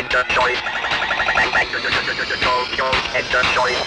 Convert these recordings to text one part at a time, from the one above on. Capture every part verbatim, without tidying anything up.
enter choice. Enter choice.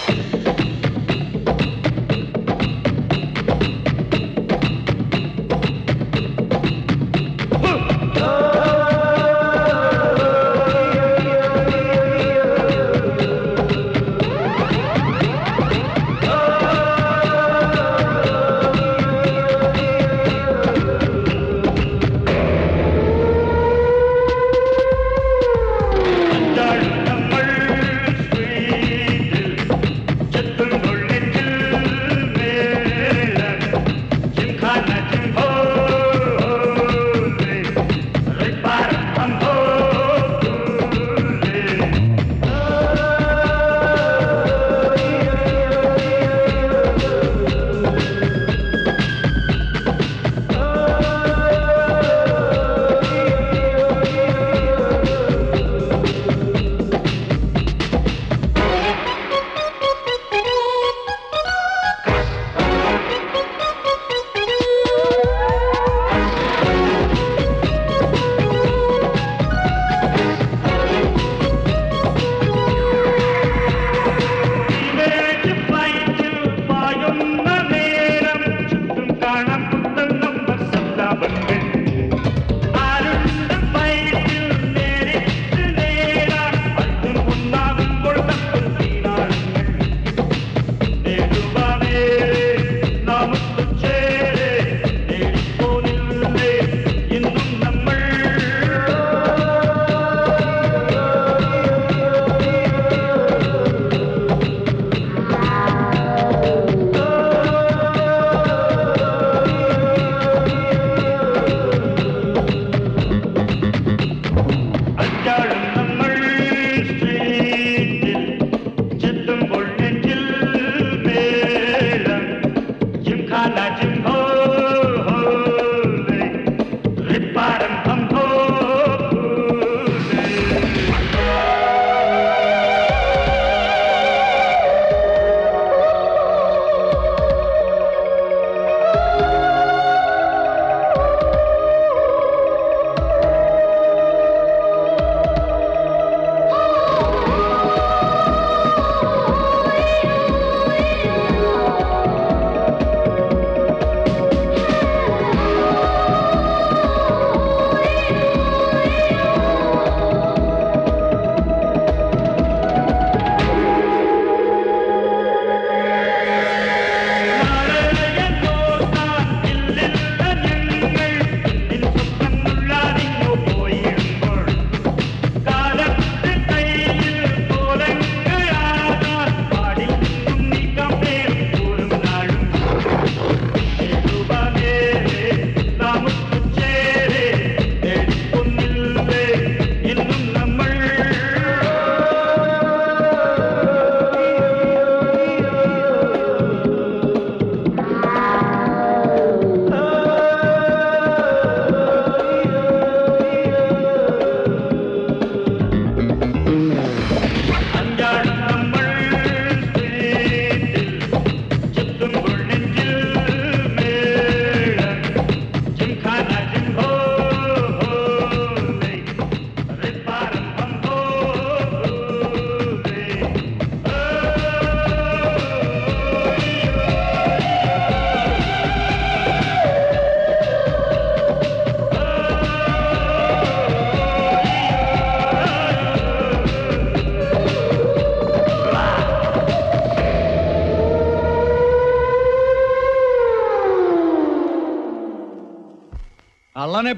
वे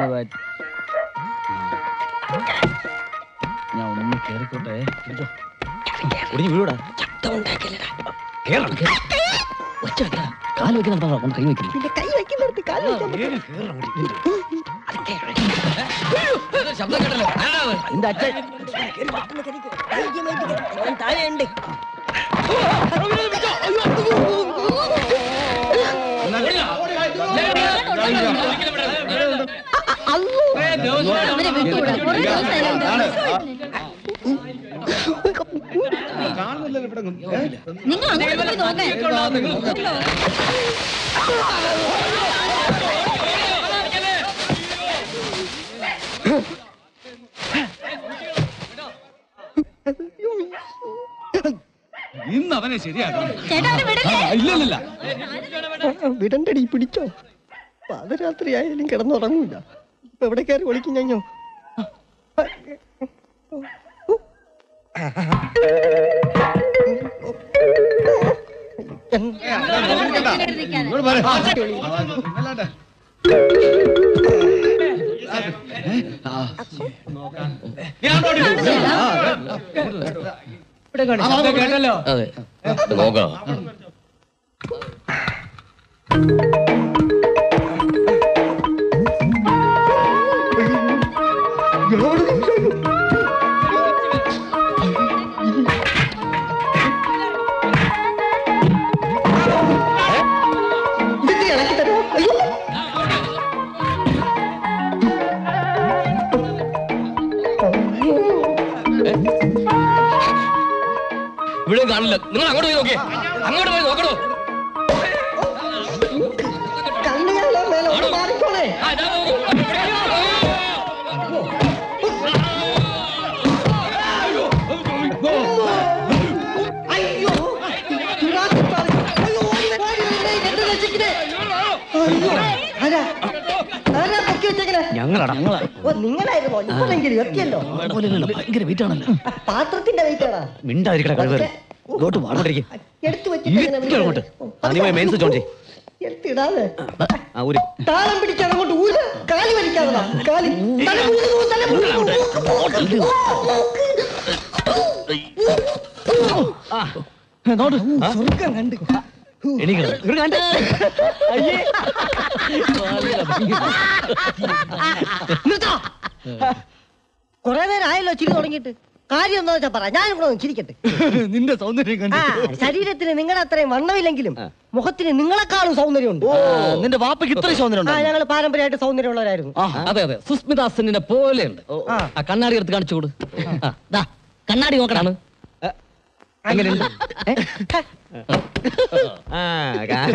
धन्यवाद ഇന്നവനെ ശരിയാക്കണം വിടണ്ടടി പിടിച്ചോ പാദരാത്രി ആയാലും കിടന്നുറങ്ങൂല ഇപ്പൊ എവിടെ കയറി ഒളിക്കും ഞാനോ കേട്ടല്ലോ നോക്കാം ഇവിടെ കാണില്ല നിങ്ങൾ അങ്ങോട്ട് പോയി നോക്കിയേ അങ്ങോട്ട് പോയി നോക്കണോ ഞങ്ങളാണ് പാത്രത്തിന്റെ കണ്ട് കൊറേ നേരം ആയല്ലോ ചിരി തുടങ്ങിയിട്ട് കാര്യം എന്താ വെച്ചാ പറ ഞാൻ ഇവിടെ ചിരിക്കട്ടെ നിന്റെ സൗന്ദര്യം ശരീരത്തിന് നിങ്ങളുടെ അത്രയും വണ്ണമില്ലെങ്കിലും മുഖത്തിന് നിങ്ങളെക്കാളും സൗന്ദര്യം ഉണ്ട് നിന്റെ വാപ്പയ്ക്ക് ഇത്രയും സൗന്ദര്യം ഉണ്ട് ഞങ്ങൾ പാരമ്പര്യമായിട്ട് സൗന്ദര്യമുള്ളവരായിരുന്നു അതെ അതെ സുസ്മിതാ സെന്നിനെ പോലെയുണ്ട് ആ കണ്ണാടി എടുത്ത് കാണിച്ചു കൊടു ദാ കണ്ണാടി നോക്കണം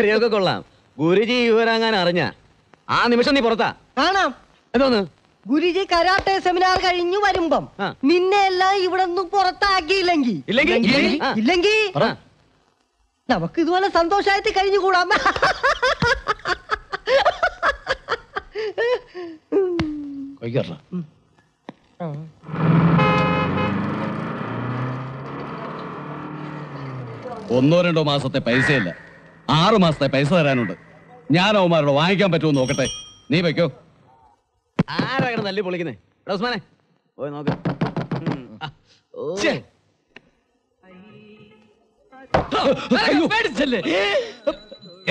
കാര്യമൊക്കെ കൊള്ളാം ഗുരുജി ഇവരങ്ങാൻ അറിഞ്ഞ ആ നിമിഷം നീ പുറത്താ കാണാം എന്തോന്ന് ഗുരുജി കരാട്ടെ സെമിനാർ കഴിഞ്ഞു വരുമ്പം നിന്നെ എല്ലാം ഇവിടെ ഒന്നും പുറത്താക്കിയില്ലെങ്കിൽ ഇല്ലെങ്കിൽ നമുക്ക് ഇതുപോലെ സന്തോഷായിട്ട് കഴിഞ്ഞുകൂടാം ഒന്നോ രണ്ടോ മാസത്തെ പൈസയില്ല ആറു മാസത്തെ പൈസ തരാനുണ്ട് ഞാൻ അവന്മാരോട് വാങ്ങിക്കാൻ പറ്റുമോ നോക്കട്ടെ നീ വയ്ക്കോ ആരാണ് തല്ലി പൊളിക്കുന്നേ ഉസ്മാനെ പോയി നോക്ക്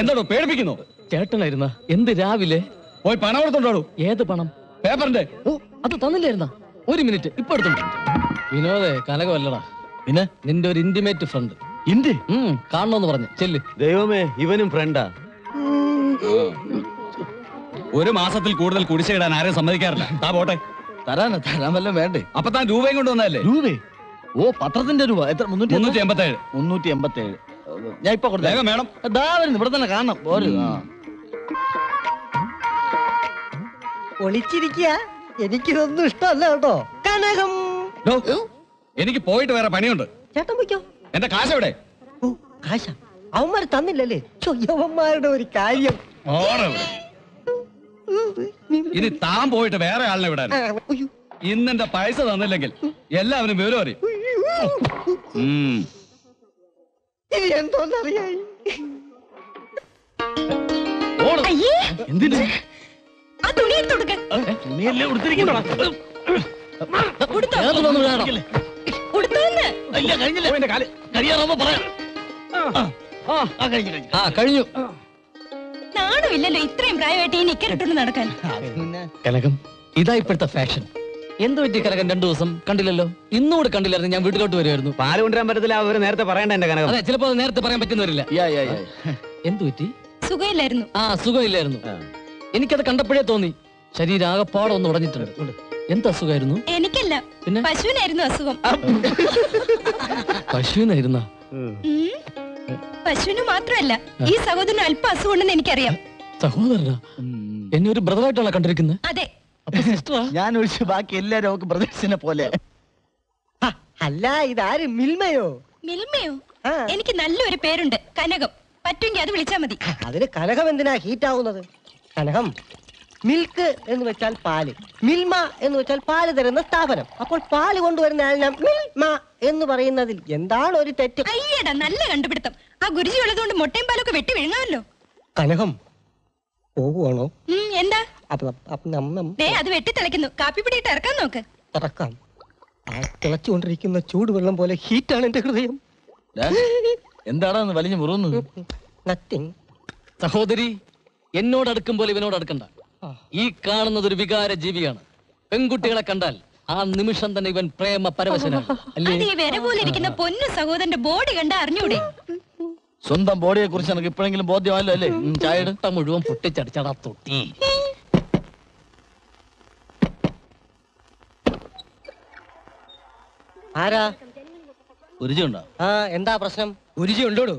എന്താണോ പേടിപ്പിക്കുന്നു ചേട്ടനായിരുന്ന എന്ത് രാവിലെ പോയി പണം എടുത്തോണ്ടോ ഏത് പണം പേപ്പറിന്റെ ഓ അത് തന്നില്ലായിരുന്ന ഒരു മിനിറ്റ് ഇപ്പൊ എടുത്തോണ്ട് വിനോദേ കലകമല്ലടാ പിന്നെ നിന്റെ ഒരു ഇന്റിമേറ്റ് ഫ്രണ്ട് കാണണോന്ന് പറഞ്ഞു ചെല്ല് ദൈവമേ ഇവനും ഫ്രണ്ടാ ഒരു മാസത്തിൽ കൂടുതൽ കുടിശ്ശിടാൻ ആരെയും സമ്മതിക്കാറില്ല താ പോട്ടെ തരാനാ തരാൻ വല്ല വേണ്ടേ അപ്പൊ താൻ രൂപയും കൊണ്ടുവന്നല്ലേ രൂപ ഓ പത്രത്തിന്റെ രൂപ എത്ര മുന്നൂറ്റി എൺപത്തേഴ് മുന്നൂറ്റി എൺപത്തേഴ് ഞാൻ ഇപ്പൊ കൊടുത്തേക്കാം മേഡം ദാവരുന്നു ഇവിടെ തന്നെ കാണണം ഓരോ ഒളിച്ചിരിക്കുക എനിക്കിതൊന്നും ഇഷ്ടമല്ല കേട്ടോ കനകം എനിക്ക് പോയിട്ട് വേറെ പണിയുണ്ട് ചേട്ടൻ പോയിക്കോ എന്റെ കാശ എവിടെ ഓ കാശ അവന്മാര് തന്നില്ലല്ലേ യവന്മാരുടെ ഒരു കാര്യം ഇനി താൻ പോയിട്ട് വേറെ ആളിനെ വിടാൻ ഇന്നെന്റെ പൈസ തന്നില്ലെങ്കിൽ എല്ലാവരും വിവരം അറിയും എന്തോന്നറിയായി इत्र എന്തു വെറ്റി കലകൻ രണ്ട് ദിവസം കണ്ടില്ലല്ലോ ഇന്നോട് കണ്ടില്ലായിരുന്നു ഞാൻ വീട്ടിലോട്ട് വരുവായിരുന്നു പാല കൊണ്ടുവരാൻ പറ്റില്ല അവർ നേരത്തെ പറയണ്ട എന്നെ കനകം അതെ ചിലപ്പോൾ നേരത്തെ പറയാൻ പറ്റുന്നവരില്ല യാ യാ എന്തു വെറ്റി സുഖമില്ലായിരുന്നു ആ സുഖമില്ലായിരുന്നു എനിക്ക് അത് കണ്ടപ്പോഴേ തോന്നി ശരീരം ആകെ പാടൊന്നും ഉടഞ്ഞിട്ടുണ്ട് എന്താ അസുഖമായിരുന്നു എനിക്കല്ല പശുവിനായിരുന്നു അസുഖം പശുവിനായിരുന്നു പശുവിന് മാത്രമല്ല ഈ സഹോദരൻ അല്പ അസുഖമുണ്ടെന്ന് എനിക്കറിയാം സഹോദരനാ എന്നെ ഒരു ബ്രദർ ആയിട്ടാണ് കണ്ടിരിക്കുന്നത് അതെ बाकी अल मिलमयो मिलमयो कनकम पटेंगे अब कनकमें हीट कनकम मिल्क पाल मिल्मा पाल तरह स्थापन अब पाल कंपिड़म आ गुरुजी मोटे पाल वेटी विंगालो कनकम സഹോദരി എന്നോട് അടുക്കും പോലെ ഇവനോട് അടുക്കണ്ട ഈ കാണുന്നത് ഒരു വികാര ജീവിയാണ് പെൺകുട്ടികളെ കണ്ടാൽ ആ നിമിഷം തന്നെ ഇവൻ പ്രേമ പരവശനാണ് അല്ലേ വേറെ പോലെ ഇരിക്കുന്ന പൊന്നു സഹോദരന്റെ ബോഡി കണ്ട അറിഞ്ഞൂടെ സ്വന്തം ബോഡിയെ കുറിച്ച് എനിക്ക് ഇപ്പോഴെങ്കിലും ബോധ്യമല്ലോ അല്ലേ ചായ എടുത്ത മുഴുവൻ പൊട്ടിച്ചടിച്ചടാ തൊട്ടി ആരാ ഗുരുജി ഉണ്ടോ ആ എന്താ പ്രശ്നം ഗുരുജി ഉണ്ടോടോ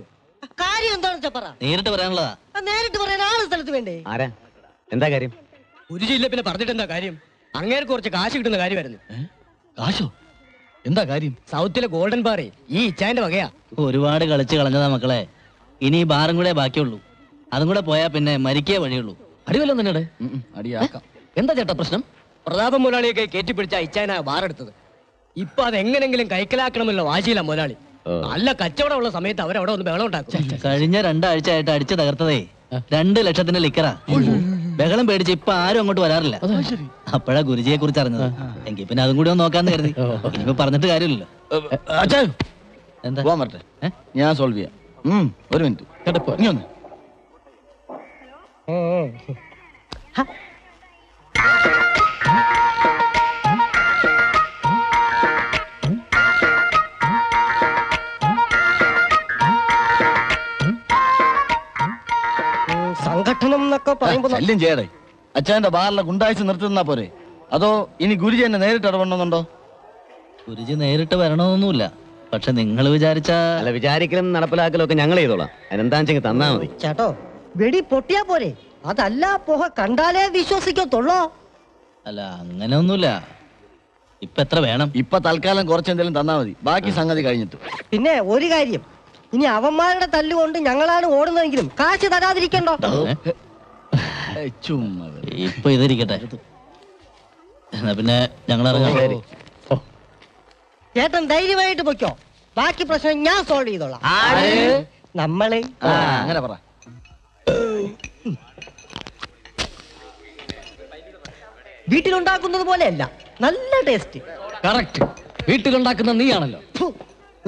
കാര്യം എന്താണെന്ന് പറ നേരിട്ട് പറയാനുള്ളതാ നേരിട്ട് പറയാൻ ആള് സ്ഥലത്ത് വേണ്ടേ ആരാ എന്താ കാര്യം ഗുരുജി ഇല്ല പിന്നെ പറഞ്ഞിട്ട് എന്താ കാര്യം അങ്ങേർക്ക് കുറച്ച് കാശ് കിട്ടുന്ന കാര്യമായിരുന്നു കാശോ എന്താ കാര്യം സൗത്തിലെ ഗോൾഡൻ ബാർ ഈ ഇച്ചാന്റെ വകയാ ഒരുപാട് കളിച്ച് കളഞ്ഞതാ മക്കളെ ഇനി ബാറും കൂടെ ബാക്കിയുള്ളൂ അതും കൂടെ പോയാ പിന്നെ മരിക്കേ വഴിയുള്ളൂ അടിവല്ലോ നിന്നടെ അടിയാക്കാം എന്താ ചേട്ടാ പ്രശ്നം പ്രതാപം മുതലാളിയൊക്കെ കയറ്റിപ്പിടിച്ച ഇച്ചാനാ ബാറെടുത്തത് ഇപ്പൊ അതെങ്ങനെങ്കിലും കൈക്കലാക്കണമെന്നുള്ള വാശിയില്ല മുതലാളി നല്ല കച്ചവടമുള്ള സമയത്ത് അവരവിടെ ഒന്ന് ബഹളം ഉണ്ടാക്കും കഴിഞ്ഞ രണ്ടാഴ്ച ആയിട്ട് അടിച്ചു തകർത്തതേ രണ്ട് ലക്ഷത്തിന്റെ ലിക്കറാ ബഹളം പേടിച്ച് ഇപ്പൊ ആരും അങ്ങോട്ട് വരാറില്ല അപ്പോഴാ ഗുരുജിയെ കുറിച്ച് അറിഞ്ഞത് എങ്കിൽ പിന്നെ അതും കൂടി ഒന്ന് നോക്കാന്ന് കരുതി ഇപ്പൊ പറഞ്ഞിട്ട് കാര്യമില്ലല്ലോ ഞാൻ സോൾവ് ചെയ്യാം ഒരു മിനിറ്റ് സംഘടനം ശല്യം ചെയ്യാതെ അച്ഛന്റെ ബാറിലെ ഗുണ്ടാഴ്ച നിർത്തുന്നാ പോരെ അതോ ഇനി ഗുരുജി എന്നെ നേരിട്ട് ഇടപെടണമെന്നുണ്ടോ ഗുരുജി നേരിട്ട് വരണമെന്നൊന്നുമില്ല പക്ഷെ നിങ്ങൾ വിചാരിച്ചാ അല്ല വിചാരിക്കലും നടപ്പിലാക്കലും ഒക്കെ ഞങ്ങൾ ചെയ്തോളാം അനന്താഞ്ചങ്ങ് തന്നാ മതി ചേട്ടോ വെടി പൊട്ടിയാ പോരെ അതല്ല പോഹ കണ്ടാലേ വിശ്വസിക്കത്തുള്ളോ അല്ല അങ്ങനെ ഒന്നുമില്ല ഇപ്പൊ എത്ര വേണം ഇപ്പൊ തൽക്കാലം കുറച്ചെന്തെങ്കിലും തന്നാ മതി ബാക്കി സംഗതി കഴിഞ്ഞിട്ട് പിന്നെ ഒരു കാര്യം ഇനി അവന്മാരുടെ തല്ലുകൊണ്ട് ഞങ്ങളാണ് ഓടുന്നതെങ്കിലും കാശ് തരാതിരിക്കണ്ടോ ഇപ്പൊ ഇതിരിക്കട്ടെ പിന്നെ ഞങ്ങൾ ചേട്ടൻ ധൈര്യമായിട്ട് പൊയ്ക്കോ ബാക്കി പ്രശ്നം ഞാൻ സോൾവ് ചെയ്തോളാം നമ്മളെ അങ്ങനെ പറ വീട്ടിലുണ്ടാക്കുന്നത് പോലെയല്ല നല്ല ടേസ്റ്റ് കറക്റ്റ് വീട്ടിലുണ്ടാക്കുന്ന നീയാണല്ലോ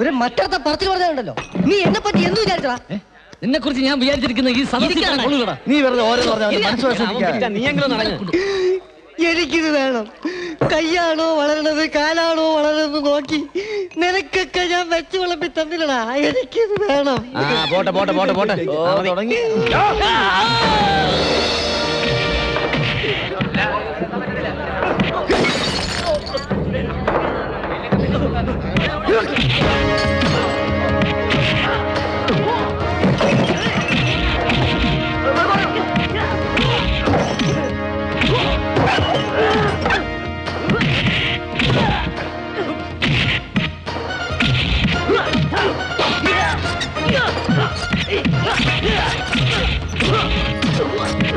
ഒരു മറ്റത്തെ പറച്ചിൽ പറഞ്ഞുണ്ടല്ലോ നീ എന്നെ പറ്റി എന്ത് വിചാരിച്ചടാ നിന്നെ കുറിച്ച് ഞാൻ വിചാരിച്ചിരിക്കുന്ന ഈ സദസ്സിൽ കൊള്ളുകടാ നീ വെറുതെ ഓരോ പറഞ്ഞാ മനസ്സ് വശമില്ല നീ എങ്ങനെ നടക്കുന്നു എനിക്കിത് വേണം കയ്യാണോ വളരണത് കാലാണോ വളരണത് നോക്കി നിനക്കൊക്കെ ഞാൻ വെച്ച് വിളമ്പി തന്നില്ലടാ എനിക്കിത് വേണം ആ പോട്ടെ പോട്ടെ പോട്ടെ പോട്ടെ തുടങ്ങി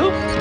Oop!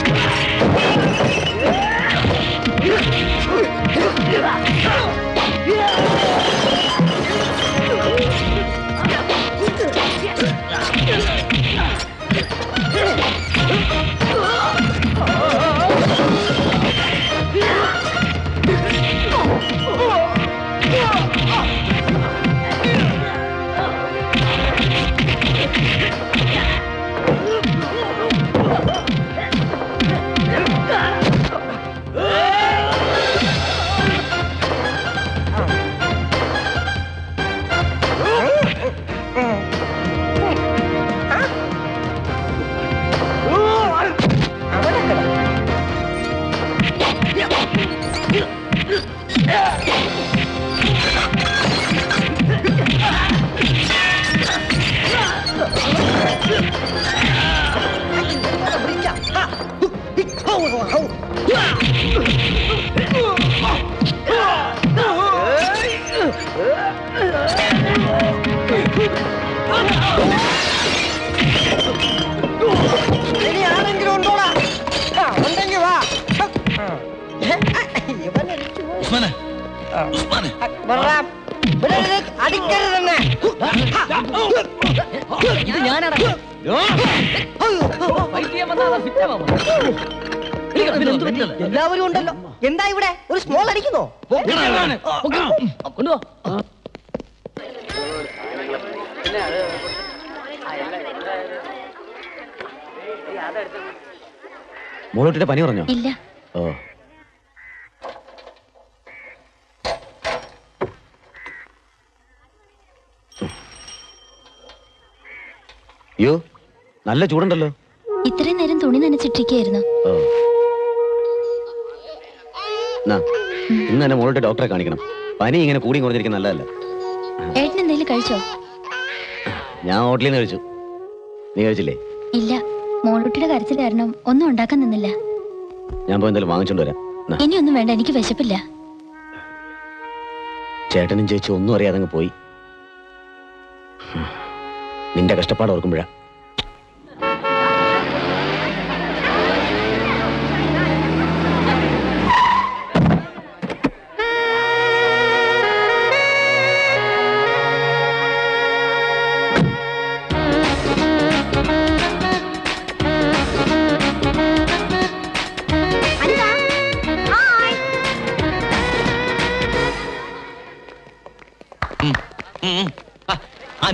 മോളോട്ടിന്റെ പനി പറഞ്ഞോ? ഇല്ല. ഓ യോ, നല്ല ചൂടുണ്ടല്ലോ. ഇത്രയും നേരം തുണി നനച്ചിട്ടിരിക്കുകയായിരുന്നു. ഇന്ന് തന്നെ മോളോട്ട് ഡോക്ടറെ കാണിക്കണം. പനി ഇങ്ങനെ കൂടി കുറഞ്ഞിരിക്കുന്ന നല്ലതല്ല. ഏട്ടൻ എന്തെങ്കിലും കഴിച്ചോ? ഞാൻ ഹോട്ടലിൽ നിന്ന് കഴിച്ചു. നീ കഴിച്ചില്ലേ? ഇല്ല. മോളൂട്ടിയുടെ കരച്ചിൽ കാരണം ഒന്നും ഉണ്ടാക്കാൻ നിന്നില്ല. ഞാൻ പോയി എന്തായാലും വാങ്ങിച്ചോണ്ട് വരാം. ഇനിയൊന്നും വേണ്ട, എനിക്ക് വിശപ്പില്ല. ചേട്ടനും ചേച്ചി ഒന്നും അറിയാതെ പോയി. നിന്റെ കഷ്ടപ്പാട് ഓർക്കുമ്പോഴാ.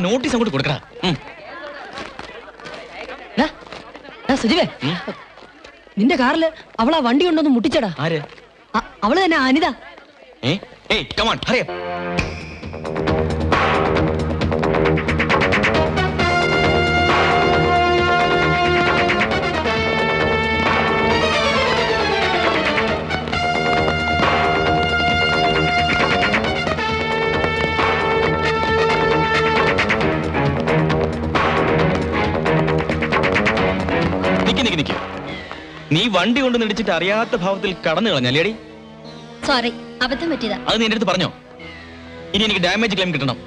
नोटिस अंगोट कोड करा, ना, ना सुजीवे, निंदे कार ले, अवला वंडी उन्नों तो मुट्टी चढ़ा, अरे, अ, अवला है ना आनीदा, ए, ए, कम ऑन, हरे നീ വണ്ടി കൊണ്ട് നിടിച്ചിട്ട് അറിയാത്ത ഭാവത്തിൽ കടന്നു കളഞ്ഞല്ലേടി? സോറി, അബദ്ധം പറ്റിയതാ. അത് നിന്റെ അടുത്ത് പറഞ്ഞോ? ഇനി എനിക്ക് ഡാമേജ് ക്ലെയിം കിട്ടണം.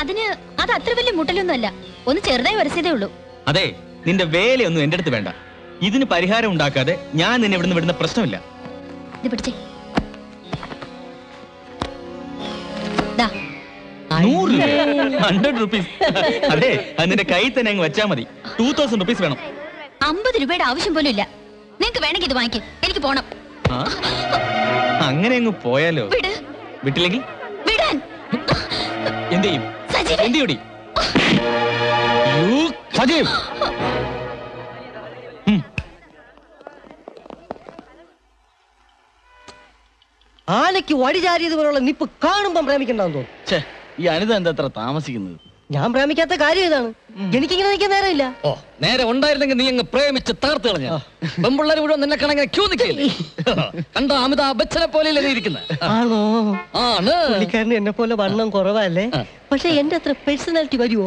അതിന് അത് അത്ര വലിയ മുട്ടലൊന്നും അല്ല, ഒന്ന് ചെറുതായി വരച്ചതേ ഉള്ളൂ. അതെ, നിന്റെ വേലയൊന്നും എന്റെ അടുത്ത് വേണ്ട. ഇതിന് പരിഹാരം ഉണ്ടാക്കാതെ ഞാൻ നിന്നെ ഇവിടുന്ന് വിടുന്ന പ്രശ്നമില്ല. ഇത് പിടിച്ചേ. ദാ നൂറ് രൂപ, ഹൺഡ്രഡ് റുപ്പീസ്. അതെ, അത് നിന്റെ കയ്യിൽ തന്നെ അങ്ങ് വെച്ചാൽ മതി. ടൂ തൗസൻഡ് റുപ്പീസ് വേണം. അമ്പത് രൂപയുടെ ആവശ്യം പോലും ഇല്ല. നിങ്ങൾക്ക് വേണമെങ്കിൽ ഇത് വാങ്ങിക്കും, എനിക്ക് പോണം. അങ്ങനെ അങ്ങ് പോയാലോ? വിട്ടില്ലെങ്കിൽ എന്ത് ചെയ്യും? ആനയ്ക്ക് വടിചാരിയത് പോലുള്ള നിപ്പ് കാണുമ്പം പ്രേമിക്കണ്ടെന്ന് തോന്നുന്നു. ഈ അനിത എന്താ അത്ര താമസിക്കുന്നത്? ഞാൻ പ്രേമിക്കാത്ത കാര്യം ഇതാണ്, എനിക്കിങ്ങനെ നിൽക്കാൻ നേരമില്ല. ഓ, നേരെ ഉണ്ടായിരുന്നെങ്കിൽ നീ അങ്ങ് പ്രേമിച്ച് തകർത്ത് കളഞ്ഞ. പെമ്പിള്ളേർ മുഴുവൻ നിന്നെ കണങ്ങനെ ക്യൂ നിൽക്കില്ലേ? കണ്ട അമിതാഭ് ബച്ചനെ പോലെയല്ലേ നീ ഇരിക്കുന്നത്? ആണോ? ആണ്. പുള്ളിക്കാരന് എന്നെ പോലെ വണ്ണം കുറവല്ലേ, പക്ഷെ എന്റെ അത്ര പേഴ്സണാലിറ്റി വരുമോ?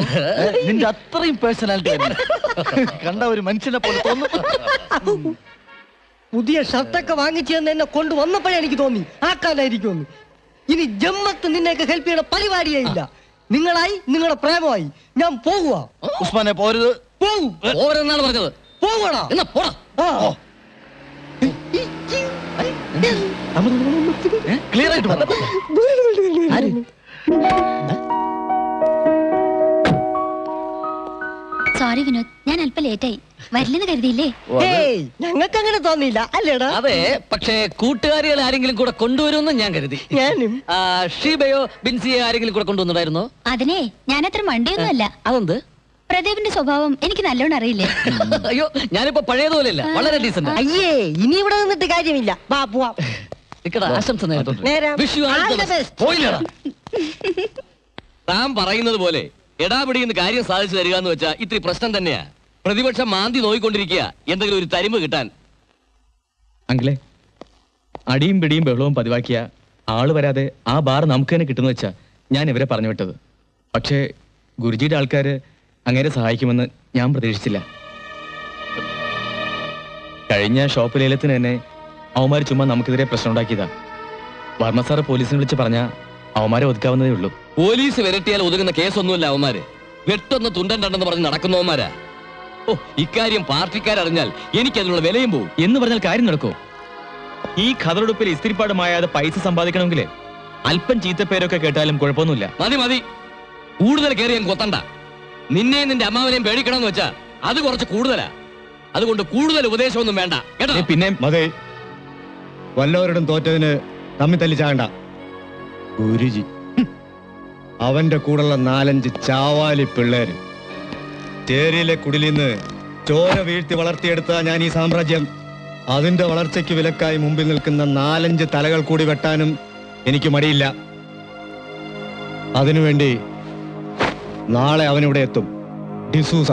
നിന്റെ അത്രയും പേഴ്സണാലിറ്റി കണ്ട ഒരു മനുഷ്യനെ പോലെ തോന്നുന്നു. പുതിയ ഷർട്ടൊക്കെ വാങ്ങിച്ചു തന്നെ എന്നെ കൊണ്ട് വന്നപ്പോഴേ എനിക്ക് തോന്നി ആ കാലായിരിക്കുമെന്ന്. ഇനി ജമ്മത്ത് നിന്നെയൊക്കെ ഹെൽപ്പ് ചെയ്യണ പരിപാടിയേ ഇല്ല. നിങ്ങളായി നിങ്ങളുടെ പ്രേമമായി ഞാൻ പോകുവാ. ഉസ്മാനെ പോരുത്. പോവും പോരെന്നാണ് പറഞ്ഞത്. പോകണോ? എന്നാ പോടാ. ക്ലിയർ ആയിട്ട് സോറി വിനോദ്, ഞാൻ അല്പം ലേറ്റായി. വരില്ലെന്ന് കരുതിയില്ലേ? ഞങ്ങൾക്ക് അങ്ങനെ തോന്നിയില്ല അല്ലേടാ? അതെ, പക്ഷേ കൂട്ടുകാരികൾ ആരെങ്കിലും കൂടെ കൊണ്ടുവരുമെന്ന് ഞാൻ കരുതി. ഞാനും ഷീബയോ ബിൻസിയോ ആരെങ്കിലും കൂടെ കൊണ്ടുവന്നിട്ടായിരുന്നോ? അതിനെ ഞാൻ അത്ര മണ്ടിയൊന്നും അല്ല. അതെന്ത്? പ്രദീപിന്റെ സ്വഭാവം എനിക്ക് നല്ലോണം അറിയില്ലേ. അയ്യോ, ഞാനിപ്പോ പഴയതുപോലെ അല്ല, വളരെ ഡീസന്റ്. അയ്യേ, ഇനി ഇവിടെ നിന്നിട്ട് കാര്യമില്ല. വാ പോവാം. ആശംസ താൻ പറയുന്നത് പോലെ എടാപിടിന്ന് കാര്യം സാധിച്ചു തരിക എന്ന് വെച്ചാൽ ഇത്തിരി പ്രശ്നം തന്നെയാ. പ്രതിപക്ഷം മാന്തി നോയിക്കൊണ്ടിരിക്കുക എന്തെങ്കിലും ഒരു തരിമ്പ് കിട്ടാൻ. അങ്കിളെ, അടിയും പിടിയും ബഹളവും പതിവാക്കിയ ആള് വരാതെ ആ ബാർ നമുക്ക് തന്നെ കിട്ടുന്ന വെച്ചാ ഞാൻ ഇവരെ പറഞ്ഞു വിട്ടത്. പക്ഷേ ഗുരുജിയുടെ ആൾക്കാര് അങ്ങനെ സഹായിക്കുമെന്ന് ഞാൻ പ്രതീക്ഷിച്ചില്ല. കഴിഞ്ഞ ഷോപ്പ് ലേലത്തിന് തന്നെ അവന്മാർ ചുമ്മാ നമുക്കെതിരെ പ്രശ്നം ഉണ്ടാക്കിയതാ. വർമ്മ സാറ് പോലീസിനെ വിളിച്ച് പറഞ്ഞാൽ അവന്മാരെ ഒതുക്കാവുന്നതേ ഉള്ളൂ. പോലീസ് വിരട്ടിയാൽ ഒതുങ്ങുന്ന കേസൊന്നുമില്ല അവന്മാര്. വെട്ടൊന്ന് തുണ്ടണ്ടെന്ന് പറഞ്ഞ് നടക്കുന്നവന്മാരാ. ഓ, ഇക്കാര്യം പാർട്ടിക്കാരറിഞ്ഞാൽ എനിക്കതിനുള്ള വിലയും പോവും. എന്ന് പറഞ്ഞാൽ കാര്യം നടക്കോ? ഈ കഥറൊടുപ്പിൽ ഇസ്തിരിപ്പാടുമായാതെ പൈസ സമ്പാദിക്കണമെങ്കിൽ അല്പം ചീത്തപ്പേരൊക്കെ കേട്ടാലും കുഴപ്പമൊന്നുമില്ല. മതി മതി, കൂടുതൽ കയറി ഞാൻ കൊത്തണ്ട. നിന്നെയും നിന്റെ അമ്മാവനെയും പേടിക്കണമെന്ന് വെച്ചാ അത് കുറച്ച് കൂടുതലാ. അതുകൊണ്ട് കൂടുതൽ ഉപദേശമൊന്നും വേണ്ട കേട്ടോ. പിന്നെ മതി, വല്ലവരോടും തോറ്റതിന് തമ്മിൽ തല്ലിച്ചാകണ്ട. ഗുരുജി അവന്റെ കൂടെയുള്ള നാലഞ്ച് ചാവാലി പിള്ളേര് ചേരിയിലെ കുടിലിന്ന് ചോര വീഴ്ത്തി വളർത്തിയെടുത്ത ഞാൻ ഈ സാമ്രാജ്യം, അതിന്റെ വളർച്ചയ്ക്ക് വിലക്കായി മുമ്പിൽ നിൽക്കുന്ന നാലഞ്ച് തലകൾ കൂടി വെട്ടാനും എനിക്ക് മടിയില്ല. അതിനുവേണ്ടി നാളെ അവനിവിടെ എത്തും. ഡിസൂസ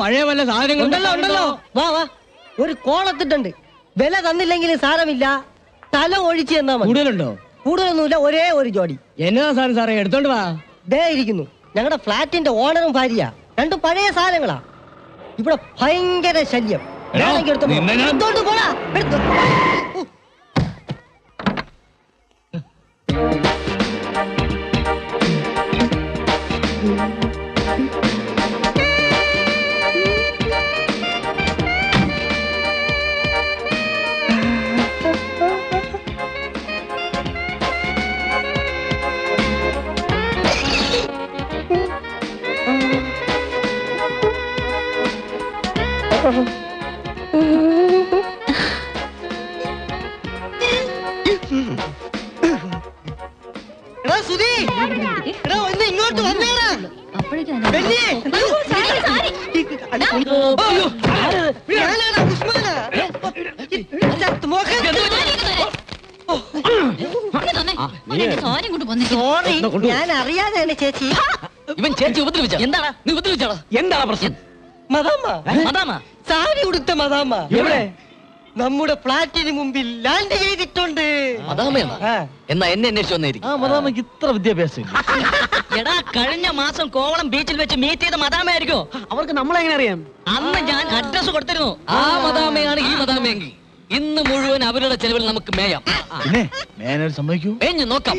പഴയ വല്ല സാധനങ്ങളുണ്ടല്ലോ ഉണ്ടല്ലോ വാ വാ ഒരു കോളത്തിട്ടുണ്ട് വില തന്നില്ലെങ്കിലും സാരമില്ല തല ഒഴിച്ച് തന്നാ മതി കൂടുതലുണ്ടോ കൂടുതലൊന്നുമില്ല ഒരേ ഒരു ജോഡി എന്നതാ സാധനം സാറേ എടുത്തോണ്ട് വാ ദേ ഇരിക്കുന്നു ഞങ്ങളുടെ ഫ്ലാറ്റിന്റെ ഓണറും ഭാര്യ രണ്ടും പഴയ സാധനങ്ങളാ ഇവിടെ ഭയങ്കര ശല്യം എടുത്തോണ്ട് പോടാ എടുത്തു ഞാൻ അറിയാതെയാണ് ചേച്ചി ഇവൻ ചേച്ചി ഉപദ്രവിച്ചോ എന്താണ് നീ ഉപദ്രവിച്ചോടാ എന്താണ് പ്രശ്നം മദാമ്മ മദാമ്മ സാരി ഉടുത്ത മദാമ്മ എവിടെ നമ്മുടെ ഫ്ലാറ്റിന് മുമ്പിൽ ലാൻഡ് ചെയ്തിട്ടുണ്ട് എന്നാ എന്നെ അന്വേഷിച്ചു വന്നായിരിക്കും ഇത്ര വിദ്യാഭ്യാസം എടാ കഴിഞ്ഞ മാസം കോവളം ബീച്ചിൽ വെച്ച് മീറ്റ് ചെയ്ത മദാമയായിരിക്കും അവർക്ക് നമ്മളെങ്ങനെ അറിയാം അന്ന് ഞാൻ അഡ്രസ് കൊടുത്തിരുന്നു ആ മദാമയാണ് ഈ മദാമയെങ്കിൽ ഇന്ന് മുഴുവൻ അവരുടെ ചെലവിൽ നമുക്ക് മേയാം നോക്കാം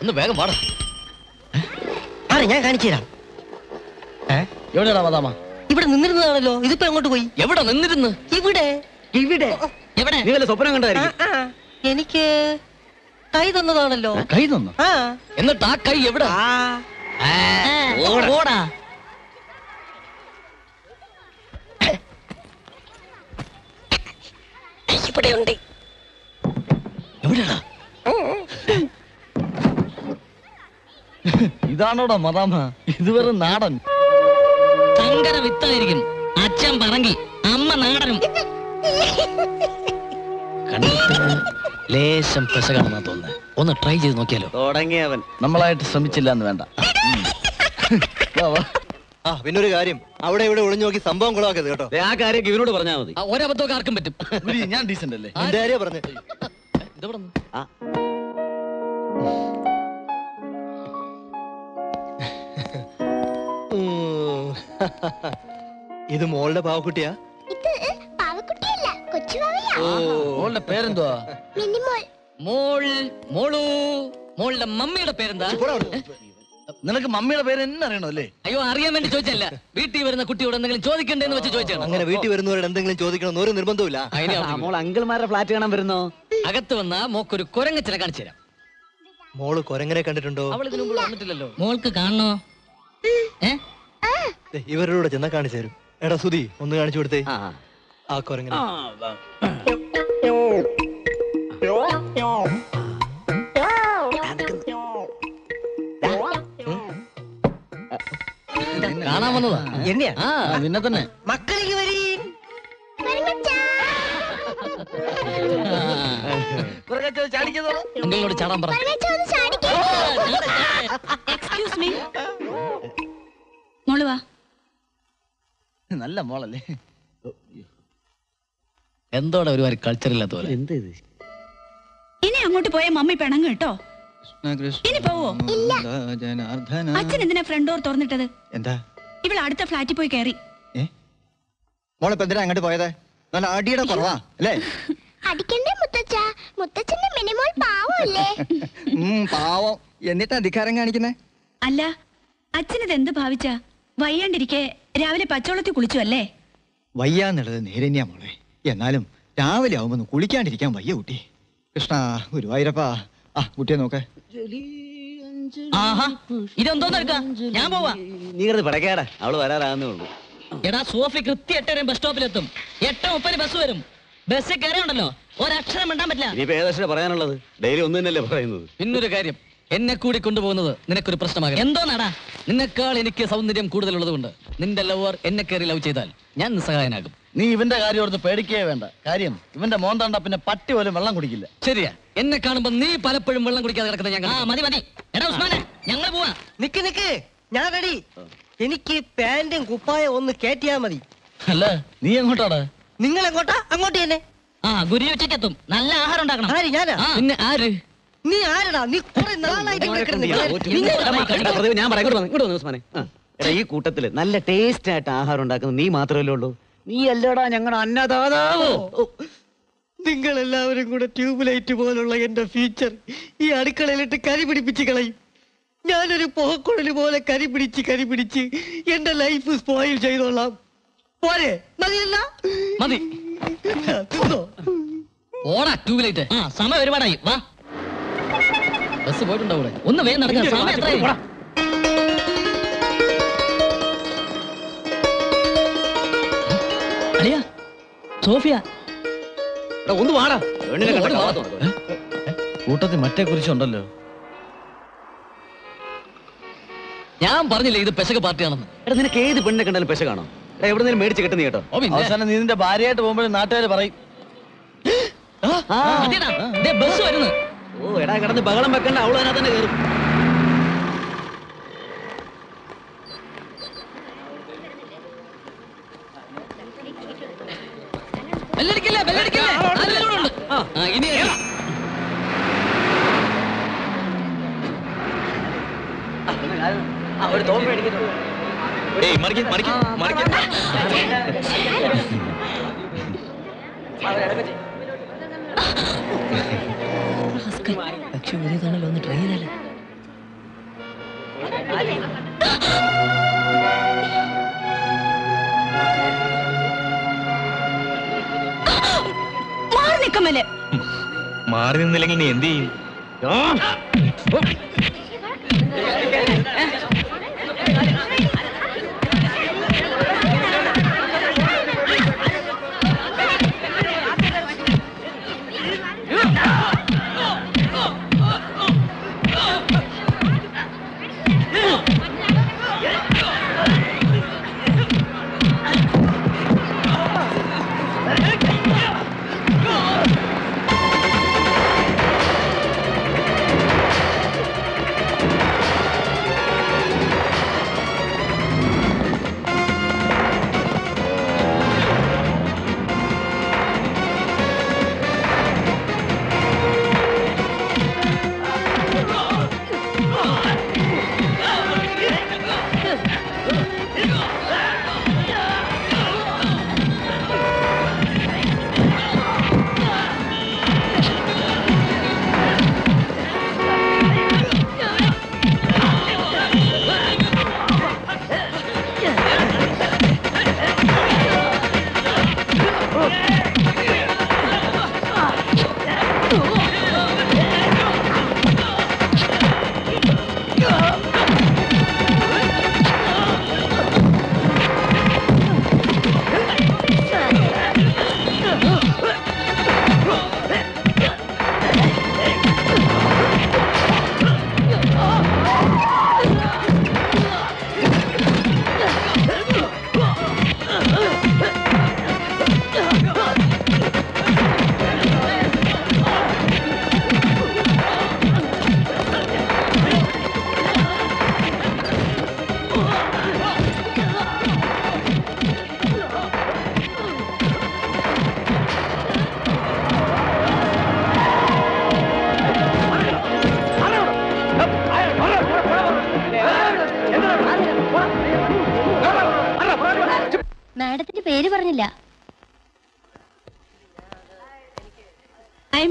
ഒന്ന് വേഗം പാടാം ഞാൻ കാണിച്ചു തരാം എവിടെയാ മദാമ ഇവിടെ നിന്നിരുന്നതാണല്ലോ ഇതിപ്പോ എങ്ങോട്ട് പോയി എവിടെ നിന്നിരുന്നു ഇവിടെ ഇവിടെ എവിടെ സ്വപ്നം കണ്ടായിരിക്കും എനിക്ക് കൈ തന്നതാണല്ലോ കൈ തന്നു എന്നിട്ട് ആ കൈ എവിടെ ണ്ട് ഇതാണോടാ മദാമ ഇതുവരെ നാടൻ തങ്കര വിത്തായിരിക്കും അച്ഛൻ പറങ്കി അമ്മ നാടനും ലേശം പെശകാണെന്നാ തോന്നുന്നത് ഒന്ന് ട്രൈ ചെയ്ത് നോക്കിയാലോ തുടങ്ങിയവൻ നമ്മളായിട്ട് ശ്രമിച്ചില്ല എന്ന് വേണ്ട ആ പിന്നൊരു കാര്യം അവിടെ ഇവിടെ ഒളിഞ്ഞു നോക്കി സംഭവം കൊളവാക്കരുത് കേട്ടോ ആ കാര്യം ഇവനോട് പറഞ്ഞാൽ മതി ഒരബദ്ധമൊക്കെ ആർക്കും പറ്റും ഞാൻ ഡീസന്റ് അല്ലേ എന്റെ കാര്യം പറഞ്ഞു ഇത് മോളുടെ പാവക്കുട്ടിയാ മോളുടെ പേരെന്തുവാ മോളുടെ മമ്മിയുടെ പേരെന്താ നിനക്ക് മമ്മിയുടെ പേര് എന്നെ അറിയണോ അല്ലേ അയ്യോ അറിയാൻ വേണ്ടി ചോദിച്ചല്ല വീട്ടിൽ വരുന്ന കുട്ടിയോട് എന്തെങ്കിലും ചോദിക്കണ്ടെന്ന് വെച്ച് ചോദിച്ചാണ് അങ്ങനെ വീട്ടിൽ വരുന്നവരോട് എന്തെങ്കിലും ചോദിക്കണമെന്ന് ഒരു നിർബന്ധമില്ല മോൾ അങ്കിൾമാരുടെ ഫ്ലാറ്റ് കാണാൻ വരുന്നോ അകത്ത് വന്നാ മോക്കൊരു കുരങ്ങച്ചിനെ കാണിച്ചു തരാം മോള് കുരങ്ങനെ കണ്ടിട്ടുണ്ടോ അവൾ ഇതിനു മുമ്പ് വന്നിട്ടില്ലല്ലോ മോൾക്ക് കാണണോ ഇവരുടെ ചെന്നാ കാണിച്ചു തരും എടാ സുധി ഒന്ന് കാണിച്ചു കൊടുത്തേ ആ കുരങ്ങനെ കാണാൻ വന്നതാ എന്നെയാ പിന്നെ തന്നെ മക്കളിക്ക് വരീ ചാടിക്കോട് ചാടാൻ പറ നല്ല മോളല്ലേ എന്തോടെ ഒരു വാരി കൾച്ചറില്ലാത്ത പോലെ എന്ത് ഇനി അങ്ങോട്ട് പോയ മമ്മി പിണങ്ങ് കേട്ടോ അച്ഛൻ എന്തിനാ ഫ്രണ്ട് ഡോർ തുറന്നിട്ടത് എന്താ ഇവൾ അടുത്ത ഫ്ലാറ്റിൽ പോയി കയറി അങ്ങോട്ട് പോയത് നല്ല അടിയുടെ കുറവാ അല്ലേ പാവം എന്നിട്ട് അധികാരം കാണിക്കുന്നേ അല്ല അച്ഛനത് എന്ത് ഭാവിച്ച വയ്യാണ്ടിരിക്കെ രാവിലെ പച്ചവെള്ളത്തിൽ കുളിച്ചു അല്ലേ വയ്യാന്നുള്ളത് നേരന്നെയാ മോളെ എന്നാലും രാവിലെ ആവുമ്പോ കുളിക്കാണ്ടിരിക്കാൻ വയ്യ കുട്ടി കൃഷ്ണ ഗുരുവായൂരപ്പ ആ കുട്ടിയെ നോക്കേ ഇതെന്തോന്ന് എടുക്കാം ഞാൻ പോവാ നീ കരുത് പടക്കാടാ അവള് വരാറാകുന്നേ ഉള്ളൂ എടാ സോഫി കൃത്യ എട്ടര ബസ് സ്റ്റോപ്പിലെത്തും എട്ട് മുപ്പതിന് ബസ് വരും ബസ്സിൽ കയറിയുണ്ടല്ലോ ഒരക്ഷരം മിണ്ടാൻ പറ്റില്ല ഇനിയിപ്പോ ഏകദേശം പറയാനുള്ളത് ഡെയിലി ഒന്നും തന്നെയല്ലേ പറയുന്നത് പിന്നൊരു കാര്യം എന്നെ കൂടി കൊണ്ടുപോകുന്നത് നിനക്കൊരു പ്രശ്നമാകും എന്തോന്നാടാ നിന്നെക്കാൾ എനിക്ക് സൗന്ദര്യം കൂടുതലുള്ളത് കൊണ്ട് നിന്റെ ലവർ എന്നെ കയറി ലവ് ചെയ്താൽ ഞാൻ നിസ്സഹായനാകും നീ ഇവന്റെ കാര്യം ഓർത്ത് പേടിക്കേ വേണ്ട കാര്യം ഇവന്റെ മോന്താണ്ട പിന്നെ പട്ടി പോലും വെള്ളം കുടിക്കില്ല ശരിയാ എന്നെ കാണുമ്പോ നീ പലപ്പോഴും വെള്ളം കുടിക്കാതെ കിടക്കുന്ന ഞങ്ങൾ മതി മതി എടാ ഉസ്മാനെ ഞങ്ങൾ പോവാ നിക്ക് നിക്ക് ഞാൻ റെഡി. എനിക്ക് പാന്റും കുപ്പായം ഒന്ന് കേറ്റിയാ മതി. അല്ല നീ എങ്ങോട്ടാടാ? നിങ്ങൾ എങ്ങോട്ടാ? അങ്ങോട്ട് തന്നെ. ആ ഗുരു ഉച്ചക്കെത്തും. നല്ല ആഹാരം ഉണ്ടാക്കണം. ആര്? ഞാനാ. പിന്നെ ആര്? നീ ആരടാ? നീ കുറെ നാളായിട്ട് കിടക്കുന്നു. ഈ കൂട്ടത്തില് നല്ല ടേസ്റ്റ് ആയിട്ട് ആഹാരം ഉണ്ടാക്കുന്നത് നീ മാത്രമല്ലേ ഉള്ളൂ. നീ അല്ലടാ ഞങ്ങളുടെ അന്നദാതാവ്. നിങ്ങൾ എല്ലാവരും കൂടെ ട്യൂബ്ലൈറ്റ് പോലുള്ള എന്റെ ഫീച്ചർ ഈ അടുക്കളയിലിട്ട് കരി പിടിപ്പിച്ച് കളയും. ഞാനൊരു പുഹക്കുഴൽ പോലെ കരി പിടിച്ച് കരി പിടിച്ച് എന്റെ ലൈഫ് സ്പോയിൽ ചെയ്തോളാം. പോരെ? മതിയല്ല മതി. ഓടാ ട്യൂബ്ലൈറ്റ്. ആ സമയം ഒരുപാടായി. വാ ബസ് പോയിട്ടുണ്ടാവൂടെ? ഒന്ന് വേഗം നടക്കാം. സമയം എത്രയായി? അളിയ സോഫിയ കൂട്ടത്തിൽ മറ്റേ കുറിച്ചുണ്ടല്ലോ. ഞാൻ പറഞ്ഞില്ലേ ഇത് പെശക പാർട്ടിയാണെന്ന്? എടാ നിനക്ക് ഏത് പെണ്ണിനെ കണ്ടാലും പെശകാണോ? എവിടെന്നേലും മേടിച്ച് കിട്ടുന്ന കേട്ടോ. അവസാനം നീ നിന്റെ ഭാര്യയായിട്ട് പോകുമ്പോഴും നാട്ടുകാർ പറയും. ബസ് വരുന്നു. ഓ എടാ കിടന്ന് ബഹളം വെക്കണ്ട. അവള് അതിനകത്ത് തന്നെ കയറും. ബെല്ലടിക്കില്ല ബെല്ലടിക്കില്ല. ആ ഇനി ഒരു തോമ്പ് അടിക്കുന്നു. പക്ഷെ ഒരു തണല്ലോ ഒന്ന് ട്രൈ ചെയ്താലേ. മാറി നിന്നില്ലെങ്കിൽ നീ എന്ത് ചെയ്യും?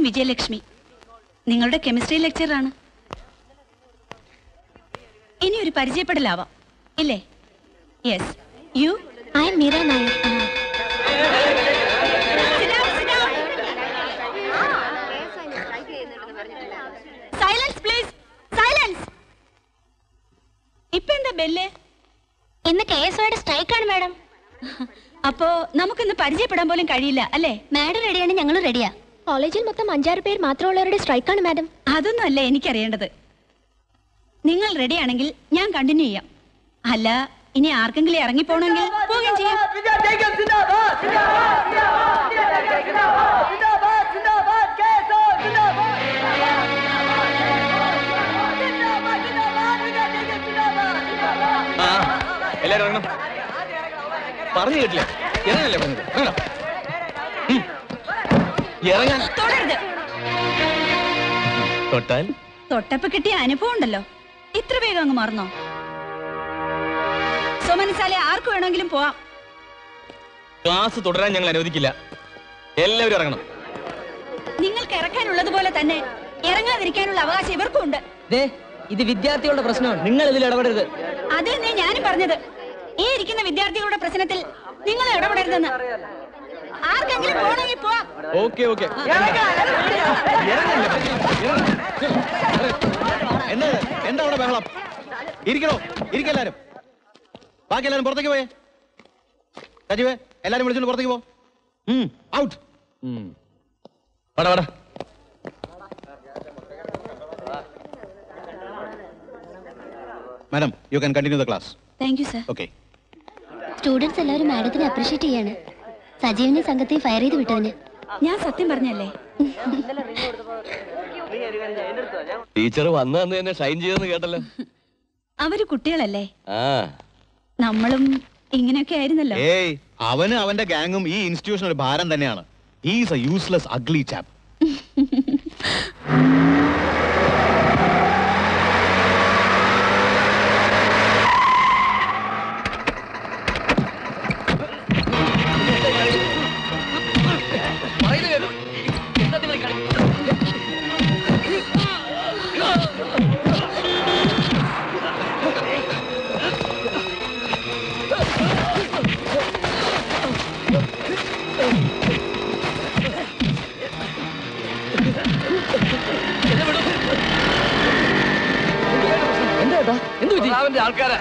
വിജയലക്ഷ്മി നിങ്ങളുടെ കെമിസ്ട്രി ലെക്ചറാണ്. ഇനി ഒരു പരിചയപ്പെടലാവാം ഇല്ലേ? Yes you I am Meera Nair. Silence please. Silence. ഇപ്പൊ എന്താ ബെല്ല്? ഇന്ന് കെ എസ് ഒയുടെ സ്ട്രൈക്കാണ് മാഡം. അപ്പോ നമുക്കിന്ന് പരിചയപ്പെടാൻ പോലും കഴിയില്ല അല്ലേ? മാഡം റെഡിയാണ്, ഞങ്ങളും റെഡിയാ. കോളേജിൽ മൊത്തം അഞ്ചാറ് പേർ മാത്രമുള്ളവരുടെ സ്ട്രൈക്കാണ് മാഡം. അതൊന്നും അല്ല എനിക്കറിയേണ്ടത്. നിങ്ങൾ റെഡി ആണെങ്കിൽ ഞാൻ കണ്ടിന്യൂ ചെയ്യാം. അല്ല ഇനി ആർക്കെങ്കിലും ഇറങ്ങിപ്പോണെങ്കിൽ പോവുകയും ചെയ്യാം. അനുഭവമുണ്ടല്ലോ ഇത്ര വേഗം അങ്ങ് മറന്നോ? സോമനസാലെ ആർക്ക് വേണമെങ്കിലും പോവാം. ക്ലാസ് തുടരാൻ ഞങ്ങൾ അനുവദിക്കില്ല. എല്ലാവരും ഇറങ്ങണം. നിങ്ങൾക്ക് ഇറക്കാനുള്ളതുപോലെ തന്നെ ഇറങ്ങാതിരിക്കാനുള്ള അവകാശം ഇവർക്കും ഉണ്ട്. ഇത് വിദ്യാർത്ഥികളുടെ പ്രശ്നമാണ്, നിങ്ങൾ ഇതിൽ ഇടപെടരുത്. അത് തന്നെ ഞാനും പറഞ്ഞത്. ഈ ഇരിക്കുന്ന വിദ്യാർത്ഥികളുടെ പ്രശ്നത്തിൽ നിങ്ങൾ ഇടപെടരുതെന്ന്. ആർക്കെങ്കിലും പോണെങ്കിൽ പോവാം. Okay okay. എന്താ അവിടെ ബഹളം? ഇരിക്കണോ? ഇരിക്ക എല്ലാരും. ബാക്കി എല്ലാരും പുറത്തേക്ക് പോയേ. സജീവേ, എല്ലാരും വിളിച്ചോണ്ട് പുറത്തേക്ക് പോ. ഔട്ട്. വാടാ വാടാ. Madam, you can continue the class. Thank you, sir. Okay. Students എല്ലാവരും മാഡത്തിനെ അപ്രീഷിയേറ്റ് ചെയ്യാണ്. സജീവനെ സംഘത്തിൽ ഫയർ ചെയ്ത് വിട്ടതിന്. ഞാൻ സത്യം പറഞ്ഞല്ലേ? ടീച്ചർ വന്നു അന്ന് തന്നെ സൈൻ ചെയ്തെന്ന് കേട്ടല്ലോ. അവര് കുട്ടികളല്ലേ? ആ. നമ്മളും ഇങ്ങനെയൊക്കെ ആയിരുന്നല്ലോ. ഏയ്, അവനും അവന്റെ ഗാങ്ങും ഈ ഇൻസ്റ്റിറ്റ്യൂഷൻ ഒരു ഭാരം തന്നെയാണ്. He is a useless ugly chap. ആൾക്കാരാ